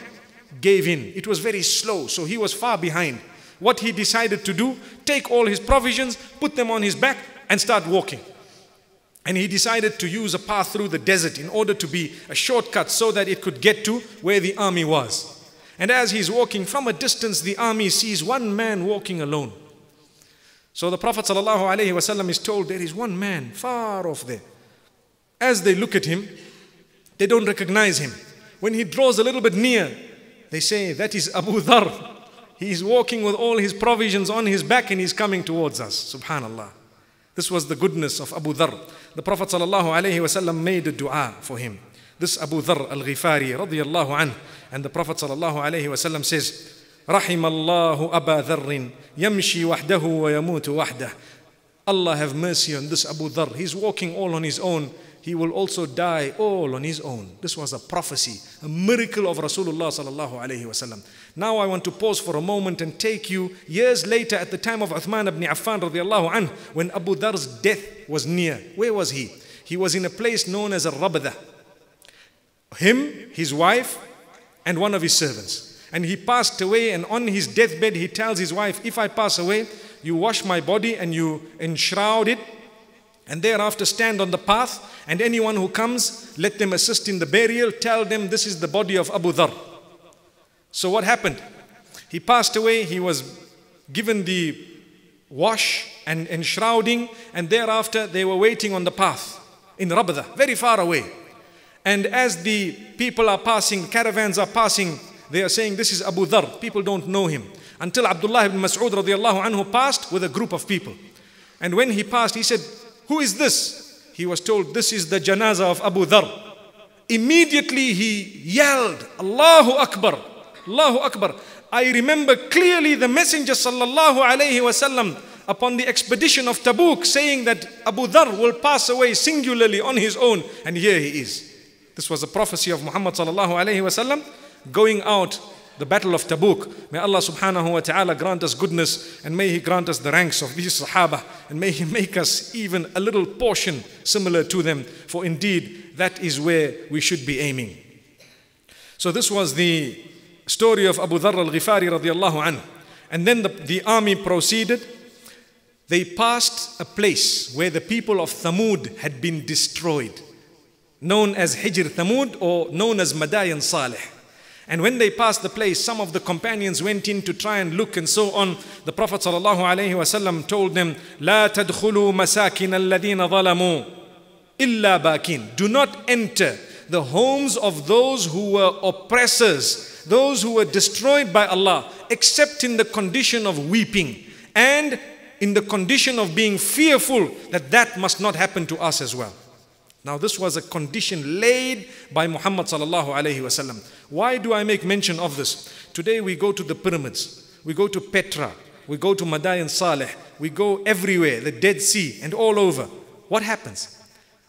gave in. It was very slow, so he was far behind. What he decided to do, take all his provisions, put them on his back and start walking. And he decided to use a path through the desert in order to be a shortcut so that it could get to where the army was. And as he's walking from a distance, the army sees one man walking alone. So the Prophet ﷺ is told, "There is one man far off there." As they look at him, they don't recognize him. When he draws a little bit near, they say, "That is Abu Dhar. He is walking with all his provisions on his back and he's coming towards us." Subhanallah. This was the goodness of Abu Dhar. The Prophet ﷺ made a dua for him. This Abu Dhar al-Ghifari radiyallahu anhu. And the Prophet ﷺ says, رحم الله أبا ذر يمشي وحده ويموت وحده. Allah have mercy on this Abu Dhar. He's walking all on his own. He will also die all on his own. This was a prophecy, a miracle of Rasulullah sallallahu alayhi wa sallam. Now I want to pause for a moment and take you years later at the time of Uthman ibn Affan radiallahu anh, when Abu Dhar's death was near. Where was he? He was in a place known as al-Rabdha. Him, his wife, and one of his servants. And he passed away, and on his deathbed he tells his wife, if I pass away, you wash my body and you enshroud it, and thereafter stand on the path, and anyone who comes, let them assist in the burial. Tell them this is the body of Abu Dhar. So what happened? He passed away, he was given the wash and enshrouding, and thereafter they were waiting on the path in Rabdah, very far away. And as the people are passing, caravans are passing, they are saying this is Abu Dhar. People don't know him. Until Abdullah ibn Mas'ud radiallahu anhu passed with a group of people. And when he passed, he said, who is this? He was told, this is the janazah of Abu Dhar. Immediately he yelled, Allahu Akbar, Allahu Akbar. I remember clearly the Messenger sallallahu alayhi wa sallam upon the expedition of Tabuk saying that Abu Dhar will pass away singularly on his own. And here he is. This was a prophecy of Muhammad sallallahu alayhi wa sallam going out the battle of Tabuk. May Allah subhanahu wa ta'ala grant us goodness, and may He grant us the ranks of these Sahaba, and may He make us even a little portion similar to them, for indeed that is where we should be aiming. So this was the story of Abu Dhar al-Ghifari radiallahu anhu. And then the, the army proceeded. They passed a place where the people of Thamud had been destroyed, known as Hijr Thamud, or known as Madain Salih. And when they passed the place, some of the companions went in to try and look and so on. The Prophet ﷺ told them, "La tadkhulu masakin alladhina zalamu illa bakin." Do not enter the homes of those who were oppressors, those who were destroyed by Allah, except in the condition of weeping and in the condition of being fearful that that must not happen to us as well. Now this was a condition laid by Muhammad sallallahu alayhi wasallam. Why do I make mention of this? Today we go to the pyramids, we go to Petra, we go to Madain Salih, we go everywhere, the Dead Sea and all over. What happens?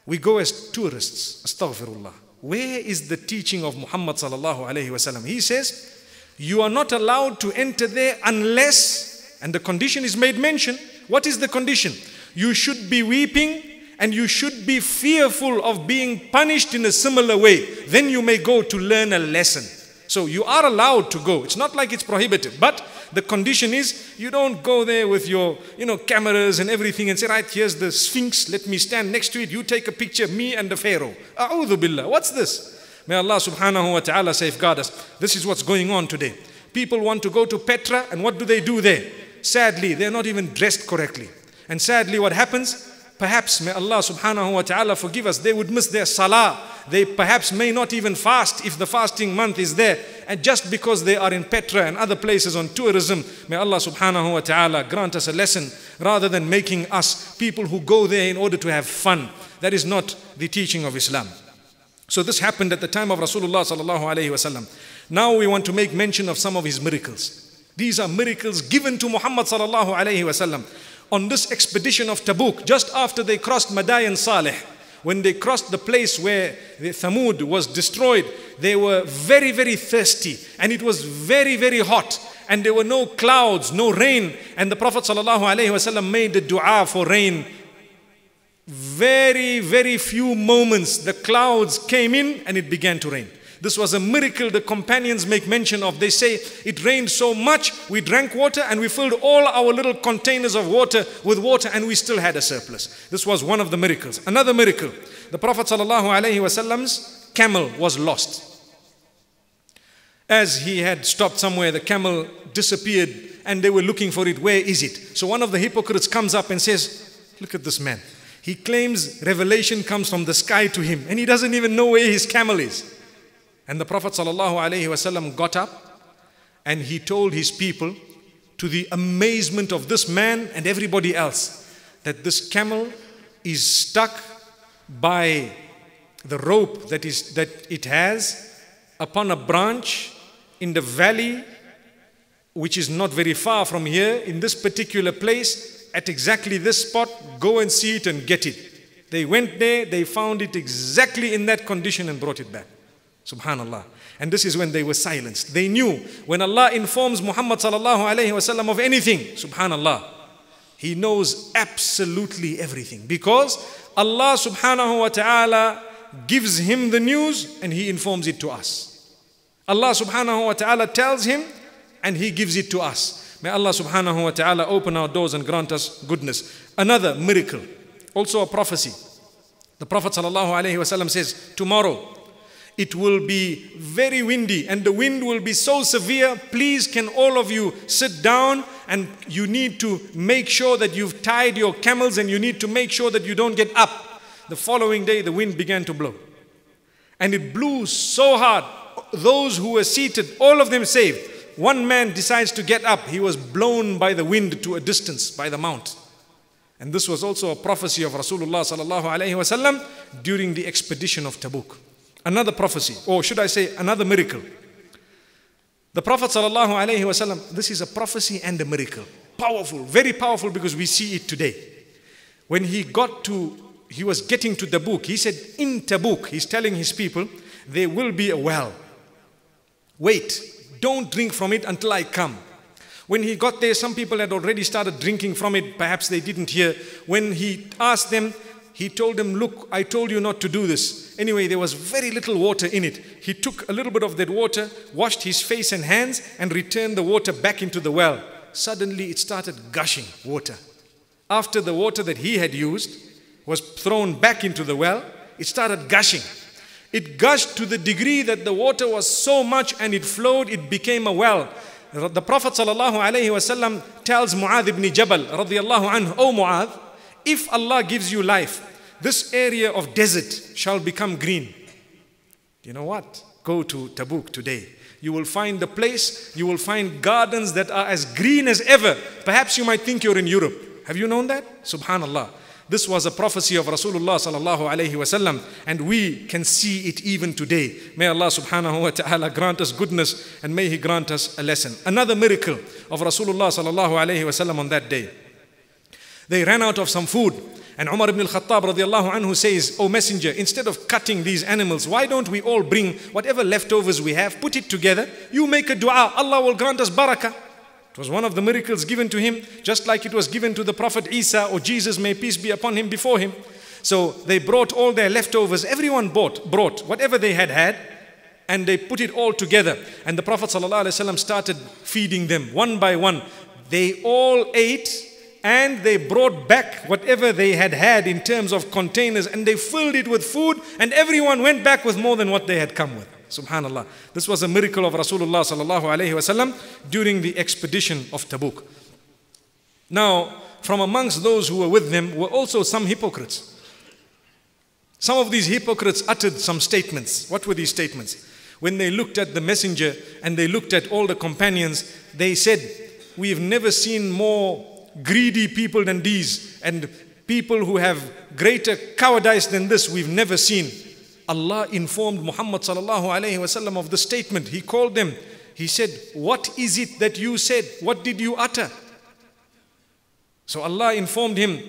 We go as tourists, astaghfirullah. Where is the teaching of Muhammad sallallahu alayhi wasallam? He says, you are not allowed to enter there unless, and the condition is made mention. What is the condition? You should be weeping, and you should be fearful of being punished in a similar way. Then you may go to learn a lesson. So you are allowed to go. It's not like it's prohibited. But the condition is you don't go there with your you know, cameras and everything and say, right, here's the Sphinx. Let me stand next to it. You take a picture of me and the Pharaoh. A'udhu billah. What's this? May Allah subhanahu wa ta'ala safeguard us. This is what's going on today. People want to go to Petra, and what do they do there? Sadly, they're not even dressed correctly. And sadly, what happens? Perhaps, may Allah subhanahu wa ta'ala forgive us, they would miss their salah. They perhaps may not even fast if the fasting month is there. And just because they are in Petra and other places on tourism, may Allah subhanahu wa ta'ala grant us a lesson rather than making us people who go there in order to have fun. That is not the teaching of Islam. So this happened at the time of Rasulullah sallallahu alayhi wasallam. Now we want to make mention of some of his miracles. These are miracles given to Muhammad sallallahu alayhi wasallam. On this expedition of Tabuk, just after they crossed Madain Salih, when they crossed the place where the Thamud was destroyed, they were very, very thirsty, and it was very, very hot, and there were no clouds, no rain, and the Prophet ﷺ made a dua for rain. Very, very few moments, the clouds came in and it began to rain. This was a miracle the companions make mention of. They say, it rained so much, we drank water and we filled all our little containers of water with water, and we still had a surplus. This was one of the miracles. Another miracle, the Prophet ﷺ's camel was lost. As he had stopped somewhere, the camel disappeared and they were looking for it. Where is it? So one of the hypocrites comes up and says, look at this man. He claims revelation comes from the sky to him, and he doesn't even know where his camel is. And the Prophet ﷺ got up and he told his people, to the amazement of this man and everybody else, that this camel is stuck by the rope that, is, that it has upon a branch in the valley, which is not very far from here, in this particular place, at exactly this spot. Go and see it and get it. They went there, they found it exactly in that condition and brought it back. Subhanallah. And this is when they were silenced. They knew when Allah informs Muhammad sallallahu alayhi wasallam of anything, subhanallah, he knows absolutely everything, because Allah subhanahu wa ta'ala gives him the news and he informs it to us. Allah subhanahu wa ta'ala tells him and he gives it to us. May Allah subhanahu wa ta'ala open our doors and grant us goodness. Another miracle, also a prophecy. The Prophet sallallahu alayhi wasallam says, tomorrow it will be very windy and the wind will be so severe. Please, can all of you sit down, and you need to make sure that you've tied your camels and you need to make sure that you don't get up. The following day, the wind began to blow. And it blew so hard. Those who were seated, all of them saved. One man decides to get up. He was blown by the wind to a distance by the mount. And this was also a prophecy of Rasulullah sallallahu alaihi wasallam during the expedition of Tabuk. Another prophecy, or should I say another miracle. The Prophet sallallahu alaihi wasallam, this is a prophecy and a miracle. Powerful, very powerful, because we see it today. When he got to, he was getting to Tabuk, he said, in Tabuk, he's telling his people, there will be a well. Wait, don't drink from it until I come. When he got there, some people had already started drinking from it. Perhaps they didn't hear. When he asked them, he told them, look, I told you not to do this. Anyway, there was very little water in it. He took a little bit of that water, washed his face and hands, and returned the water back into the well. Suddenly, it started gushing water. After the water that he had used was thrown back into the well, it started gushing. It gushed to the degree that the water was so much and it flowed, it became a well. The Prophet ﷺ tells Mu'adh ibn Jabal, radiyallahu anhu, O Mu'adh, if Allah gives you life, this area of desert shall become green. You know what? Go to Tabuk today. You will find the place, you will find gardens that are as green as ever. Perhaps you might think you're in Europe. Have you known that? Subhanallah. This was a prophecy of Rasulullah sallallahu alayhi wasallam, and we can see it even today. May Allah subhanahu wa ta'ala grant us goodness, and may He grant us a lesson. Another miracle of Rasulullah sallallahu alayhi wasallam on that day. They ran out of some food, and Umar ibn al-Khattab radiallahu anhu says, O Messenger, instead of cutting these animals, why don't we all bring whatever leftovers we have, put it together, you make a dua, Allah will grant us barakah. It was one of the miracles given to him, just like it was given to the Prophet Isa, or Jesus, may peace be upon him, before him. So they brought all their leftovers. Everyone bought, brought whatever they had had, and they put it all together. And the Prophet ﷺ started feeding them one by one. They all ate, and they brought back whatever they had had in terms of containers, and they filled it with food, and everyone went back with more than what they had come with. Subhanallah. This was a miracle of Rasulullah sallallahu alayhi wasallam during the expedition of Tabuk. Now, from amongst those who were with them were also some hypocrites. Some of these hypocrites uttered some statements. What were these statements? When they looked at the messenger and they looked at all the companions, they said, we've never seen more greedy people than these, and people who have greater cowardice than this we've never seen. Allah informed Muhammad sallallahu alayhi wasallam of the statement. He called them. He said, what is it that you said? What did you utter? So Allah informed him,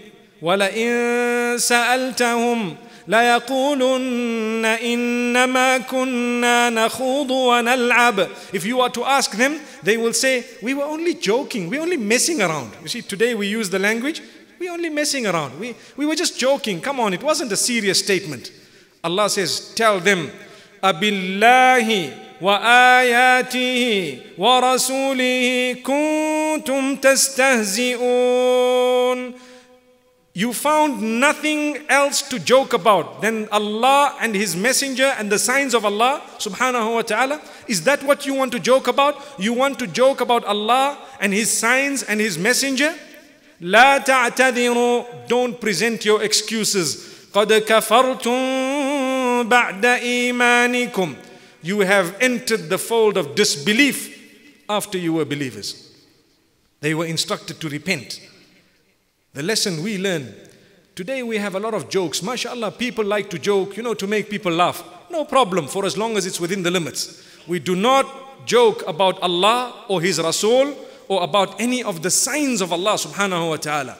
وَلَئِن سَأَلْتَهُمْ لَيَقُولُنَّ إِنَّمَا كُنَّا نَخُوضُ وَنَلْعَبُ. If you are to ask them, they will say, we were only joking. We were only messing around. You see, today we use the language, we were only messing around. We, we were just joking. Come on, it wasn't a serious statement. Allah says, tell them, Abillahi wa ayatihi wa rasulihi kuntum tastahzi'un. You found nothing else to joke about than Allah and His Messenger and the signs of Allah subhanahu wa ta'ala. Is that what you want to joke about? You want to joke about Allah and His signs and His Messenger? La ta'tadiru, don't present your excuses. قَدْ كَفَرْتُمْ بَعْدَ إِيمَانِكُمْ. You have entered the fold of disbelief after you were believers. They were instructed to repent. The lesson we learn. Today we have a lot of jokes. MashaAllah, people like to joke, you know, to make people laugh. No problem, for as long as it's within the limits. We do not joke about Allah or His Rasul or about any of the signs of Allah subhanahu wa ta'ala.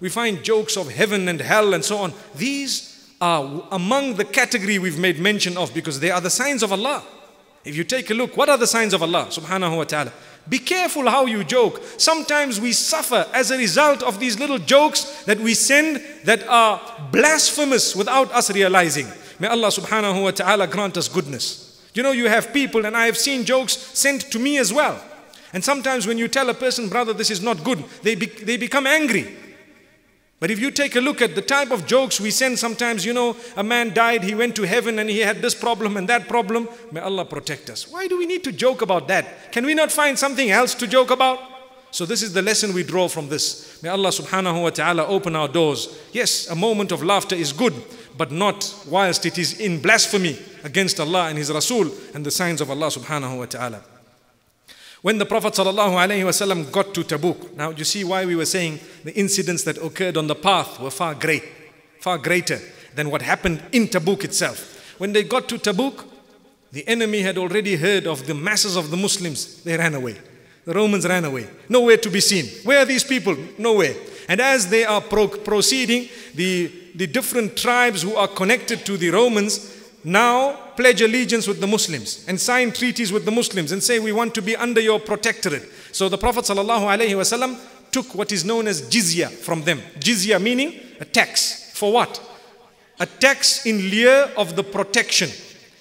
We find jokes of heaven and hell and so on. These are among the category we've made mention of because they are the signs of Allah. If you take a look, what are the signs of Allah subhanahu wa ta'ala? Be careful how you joke. Sometimes we suffer as a result of these little jokes that we send that are blasphemous without us realizing. May Allah subhanahu wa ta'ala grant us goodness. You know, you have people, and I have seen jokes sent to me as well. And sometimes when you tell a person, brother, this is not good, they, be they become angry. But if you take a look at the type of jokes we send sometimes, you know, a man died, he went to heaven and he had this problem and that problem. May Allah protect us. Why do we need to joke about that? Can we not find something else to joke about? So this is the lesson we draw from this. May Allah subhanahu wa ta'ala open our doors. Yes, a moment of laughter is good, but not whilst it is in blasphemy against Allah and His Rasul and the signs of Allah subhanahu wa ta'ala. When the Prophet ﷺ got to Tabuk, now you see why we were saying the incidents that occurred on the path were far great, far greater than what happened in Tabuk itself. When they got to Tabuk, the enemy had already heard of the masses of the Muslims. They ran away. The Romans ran away. Nowhere to be seen. Where are these people? Nowhere. And as they are pro proceeding, the, the different tribes who are connected to the Romans now pledge allegiance with the Muslims and sign treaties with the Muslims and say we want to be under your protectorate. So the Prophet ﷺ took what is known as jizya from them. Jizya meaning a tax. For what? A tax in lieu of the protection.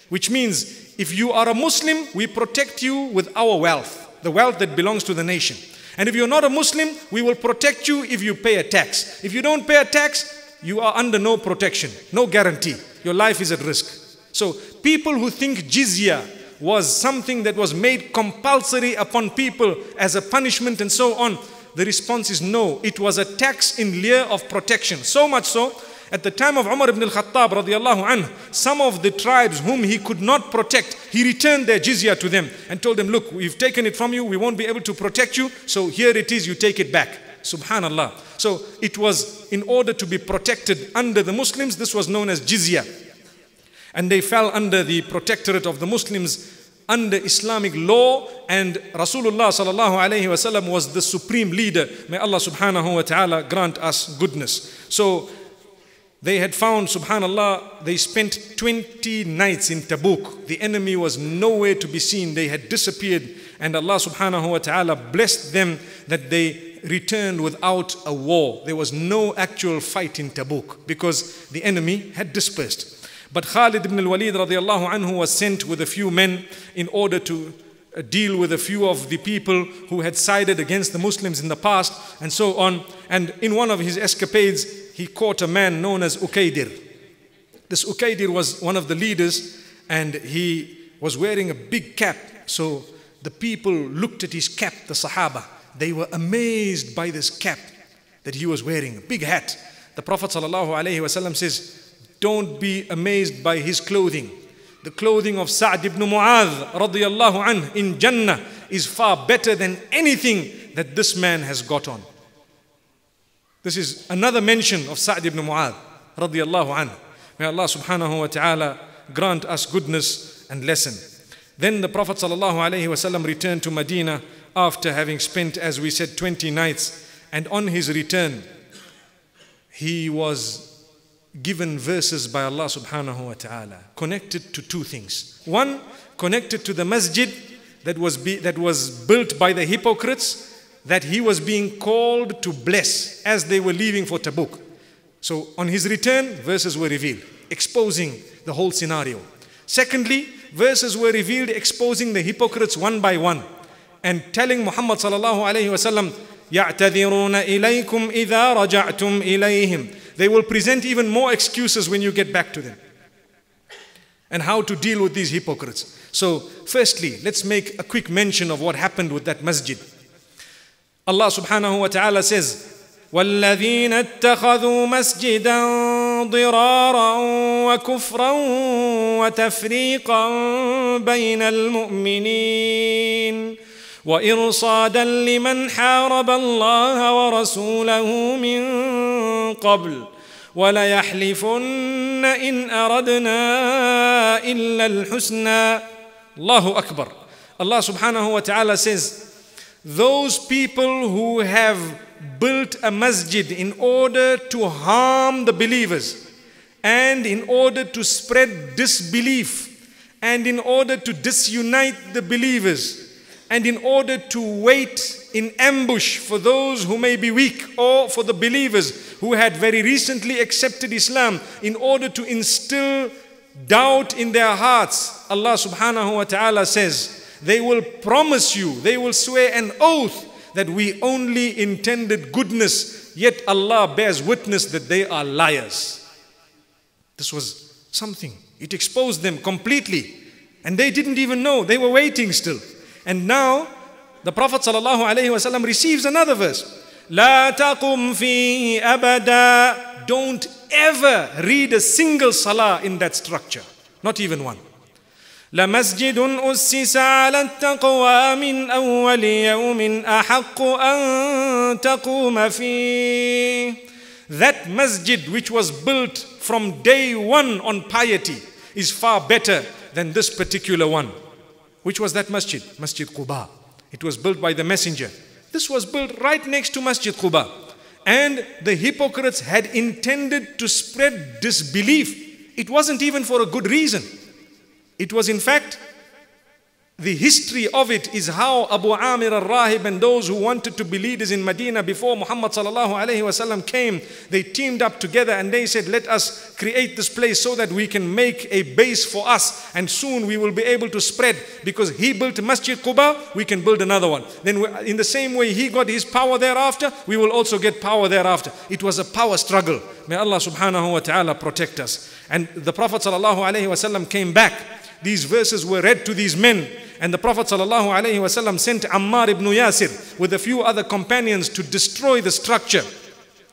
Which means if you are a Muslim, we protect you with our wealth. The wealth that belongs to the nation. And if you're not a Muslim, we will protect you if you pay a tax. If you don't pay a tax, you are under no protection, no guarantee. Your life is at risk. So people who think jizya was something that was made compulsory upon people as a punishment and so on, the response is no, it was a tax in lieu of protection. So much so, at the time of Umar ibn al-Khattab radiallahu anh, some of the tribes whom he could not protect, he returned their jizya to them and told them, look, we've taken it from you, we won't be able to protect you, so here it is, you take it back. Subhanallah. So it was in order to be protected under the Muslims, this was known as jizya. And they fell under the protectorate of the Muslims under Islamic law, and Rasulullah sallallahu alayhi wa sallam was the supreme leader. May Allah subhanahu wa ta'ala grant us goodness. So they had found, subhanallah, they spent twenty nights in Tabuk. The enemy was nowhere to be seen. They had disappeared, and Allah subhanahu wa ta'ala blessed them that they returned without a war. There was no actual fight in Tabuk because the enemy had dispersed. But Khalid ibn Walid radiallahu anhu was sent with a few men in order to deal with a few of the people who had sided against the Muslims in the past and so on. And in one of his escapades, he caught a man known as Uqaydir. This Uqaydir was one of the leaders, and he was wearing a big cap. So the people looked at his cap, the Sahaba. They were amazed by this cap that he was wearing, a big hat. The Prophet sallallahu alayhi wa sallam says, don't be amazed by his clothing. The clothing of Sa'd ibn Mu'adh radiyallahu anhu in Jannah is far better than anything that this man has got on. This is another mention of Sa'd ibn Mu'adh radiyallahu anhu. May Allah subhanahu wa ta'ala grant us goodness and lesson. Then the Prophet sallallahu alayhi wa sallam returned to Medina after having spent, as we said, twenty nights. And on his return, he was given verses by Allah subhanahu wa ta'ala connected to two things. One, connected to the masjid that was, be, that was built by the hypocrites that he was being called to bless as they were leaving for Tabuk. So on his return, verses were revealed, exposing the whole scenario. Secondly, verses were revealed exposing the hypocrites one by one and telling Muhammad sallallahu alayhi wa sallam, يَعْتَذِرُونَ إِلَيْكُمْ إِذَا رَجَعْتُمْ إِلَيْهِمْ. They will present even more excuses when you get back to them. And how to deal with these hypocrites. So firstly, let's make a quick mention of what happened with that masjid. Allah subhanahu wa ta'ala says, وَالَّذِينَ اتَّخَذُوا مَسْجِدًا ضِرَارًا وَكُفْرًا وَتَفْرِيقًا بَيْنَ الْمُؤْمِنِينَ وإرصادا لمن حارب الله ورسوله من قبل وليحلفن إن أردنا إلا الحسنى. الله أكبر. Allah subhanahu wa ta'ala says, those people who have built a masjid in order to harm the believers and in order to spread disbelief and in order to disunite the believers and in order to wait in ambush for those who may be weak or for the believers who had very recently accepted Islam in order to instill doubt in their hearts, Allah subhanahu wa ta'ala says, they will promise you, they will swear an oath that we only intended goodness, yet Allah bears witness that they are liars. This was something. It exposed them completely. And they didn't even know. They were waiting still. And now the Prophet ﷺ receives another verse. La taqum fihi abada. Don't ever read a single salah in that structure. Not even one. لَمَسْجِدٌ أُسِّسَ عَلَى التَّقْوَى مِنْ أَوَّلِ يَوْمٍ أَحَقُّ أَن تَقُومَ فِيهِ. That masjid which was built from day one on piety is far better than this particular one. Which was that masjid? Masjid Quba. It was built by the messenger. This was built right next to Masjid Quba. And the hypocrites had intended to spread disbelief. It wasn't even for a good reason. It was, in fact, the history of it is how Abu Amir al-Rahib and those who wanted to be leaders in Medina before Muhammad ﷺ came, they teamed up together and they said, let us create this place so that we can make a base for us and soon we will be able to spread. Because he built Masjid Quba, we can build another one. Then in the same way he got his power thereafter, we will also get power thereafter. It was a power struggle. May Allah subhanahu wa ta'ala protect us. And the Prophet ﷺ came back. These verses were read to these men. And the Prophet ﷺ sent Ammar ibn Yasir with a few other companions to destroy the structure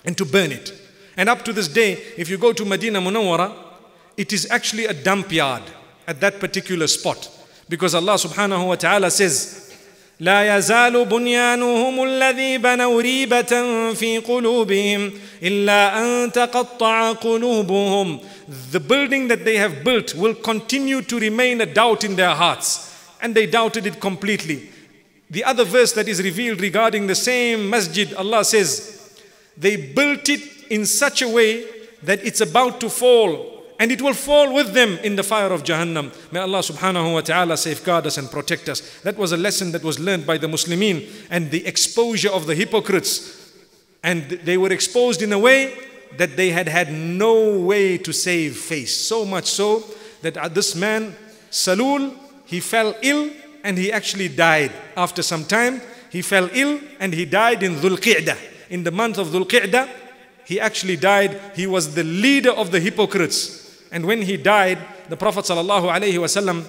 and to burn it. And up to this day, if you go to Madinah Munawwarah, it is actually a dump yard at that particular spot. Because Allah subhanahu wa ta'ala says, لا يزال بنيانهم الذي بنوا ريبة في قلوبهم إلا أن تقطع قلوبهم. The building that they have built will continue to remain a doubt in their hearts. And they doubted it completely. The other verse that is revealed regarding the same masjid, Allah says, they built it in such a way that it's about to fall. And it will fall with them in the fire of Jahannam. May Allah subhanahu wa ta'ala safeguard us and protect us. That was a lesson that was learned by the Muslimin and the exposure of the hypocrites. And they were exposed in a way that they had had no way to save face. So much so that this man, Salul, he fell ill and he actually died. After some time, he fell ill and he died in Dhul-Qi'dah. In the month of Dhul-Qi'dah, he actually died. He was the leader of the hypocrites. And when he died, the Prophet ﷺ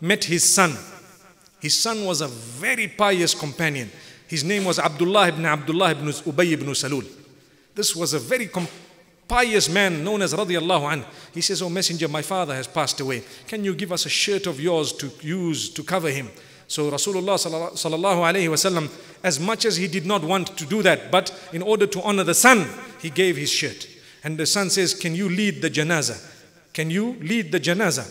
met his son. His son was a very pious companion. His name was Abdullah ibn Abdullah ibn Ubay ibn Salul. This was a very pious man known as radiallahu anhu. He says, "O Messenger, my father has passed away. Can you give us a shirt of yours to use to cover him?" So Rasulullah ﷺ, as much as he did not want to do that, but in order to honor the son, he gave his shirt. And the son says, "Can you lead the janazah? Can you lead the janazah?"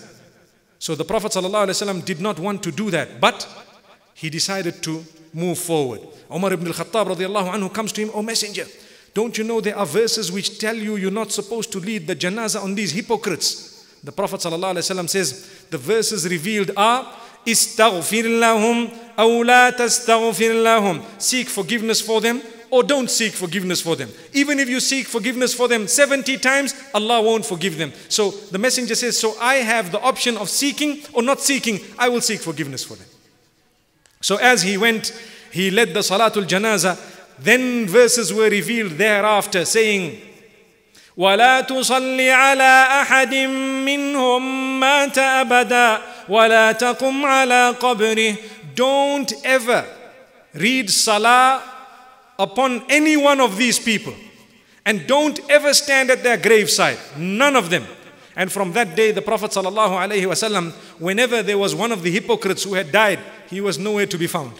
So the Prophet ﷺ did not want to do that, but he decided to move forward. Umar ibn al-Khattab radiallahu anhu comes to him, "O Messenger, don't you know there are verses which tell you you're not supposed to lead the janazah on these hypocrites?" The Prophet ﷺ says, the verses revealed are, "Istaghfir lahum aw la tastaghfir lahum." Seek forgiveness for them or don't seek forgiveness for them. Even if you seek forgiveness for them seventy times, Allah won't forgive them. So the messenger says, so I have the option of seeking or not seeking. I will seek forgiveness for them. So as he went, he led the salatul janazah. Then verses were revealed thereafter saying, وَلَا تُصَلِّ عَلَىٰ أَحَدٍ مِّنْهُمْ مَاتَ أَبَدًا وَلَا تَقُمْ عَلَىٰ قَبْرِهِ. Don't ever read salah upon any one of these people, and don't ever stand at their graveside, none of them. And from that day, the Prophet ﷺ, whenever there was one of the hypocrites who had died, he was nowhere to be found.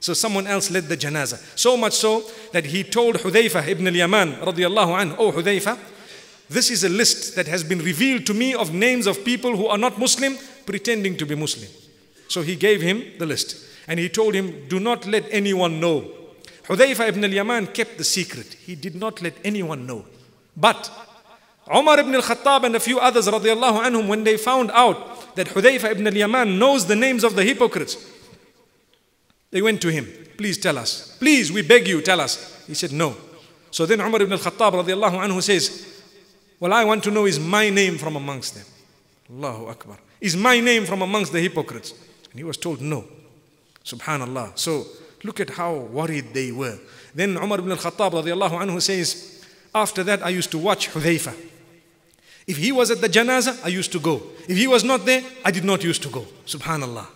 So someone else led the janazah. So much so that he told Hudayfa ibn al-Yaman radiallahu anhu, "Oh Hudayfa, this is a list that has been revealed to me of names of people who are not Muslim pretending to be Muslim." So he gave him the list and he told him, "Do not let anyone know." Hudayfa ibn al-Yaman kept the secret. He did not let anyone know. But Umar ibn al-Khattab and a few others radiallahu anhum, when they found out that Hudayfa ibn al-Yaman knows the names of the hypocrites, they went to him, "Please tell us. Please, we beg you, tell us." He said, "No." So then Umar ibn al-Khattab radiallahu anhu says, "Well, I want to know, is my name from amongst them?" Allahu Akbar. Is my name from amongst the hypocrites? And he was told no. Subhanallah. So look at how worried they were. Then Umar ibn al-Khattab radiallahu anhu says, "After that, I used to watch Hudayfa. If he was at the janazah, I used to go. If he was not there, I did not used to go." Subhanallah.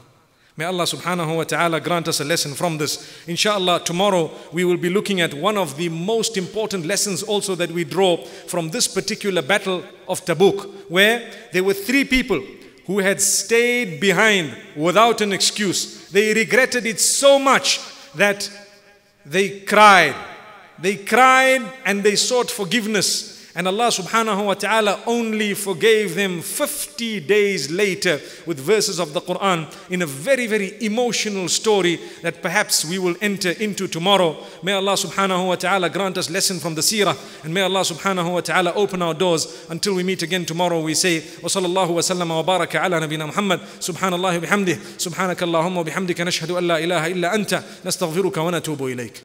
May Allah subhanahu wa ta'ala grant us a lesson from this. Insha'Allah, tomorrow we will be looking at one of the most important lessons also that we draw from this particular battle of Tabuk, where there were three people who had stayed behind without an excuse. They regretted it so much that they cried. They cried and they sought forgiveness. And Allah subhanahu wa ta'ala only forgave them fifty days later with verses of the Quran in a very, very emotional story that perhaps we will enter into tomorrow. May Allah subhanahu wa ta'ala grant us lesson from the seerah, and may Allah subhanahu wa ta'ala open our doors. Until we meet again tomorrow, we say, wa sallallahu wa sallama wa baraka ala nabina Muhammad, subhanallah wa bihamdih, subhanakallahumma wa bihamdika, nashhadu an la ilaha illa anta, nastaghfiruka wa natubu ilayk.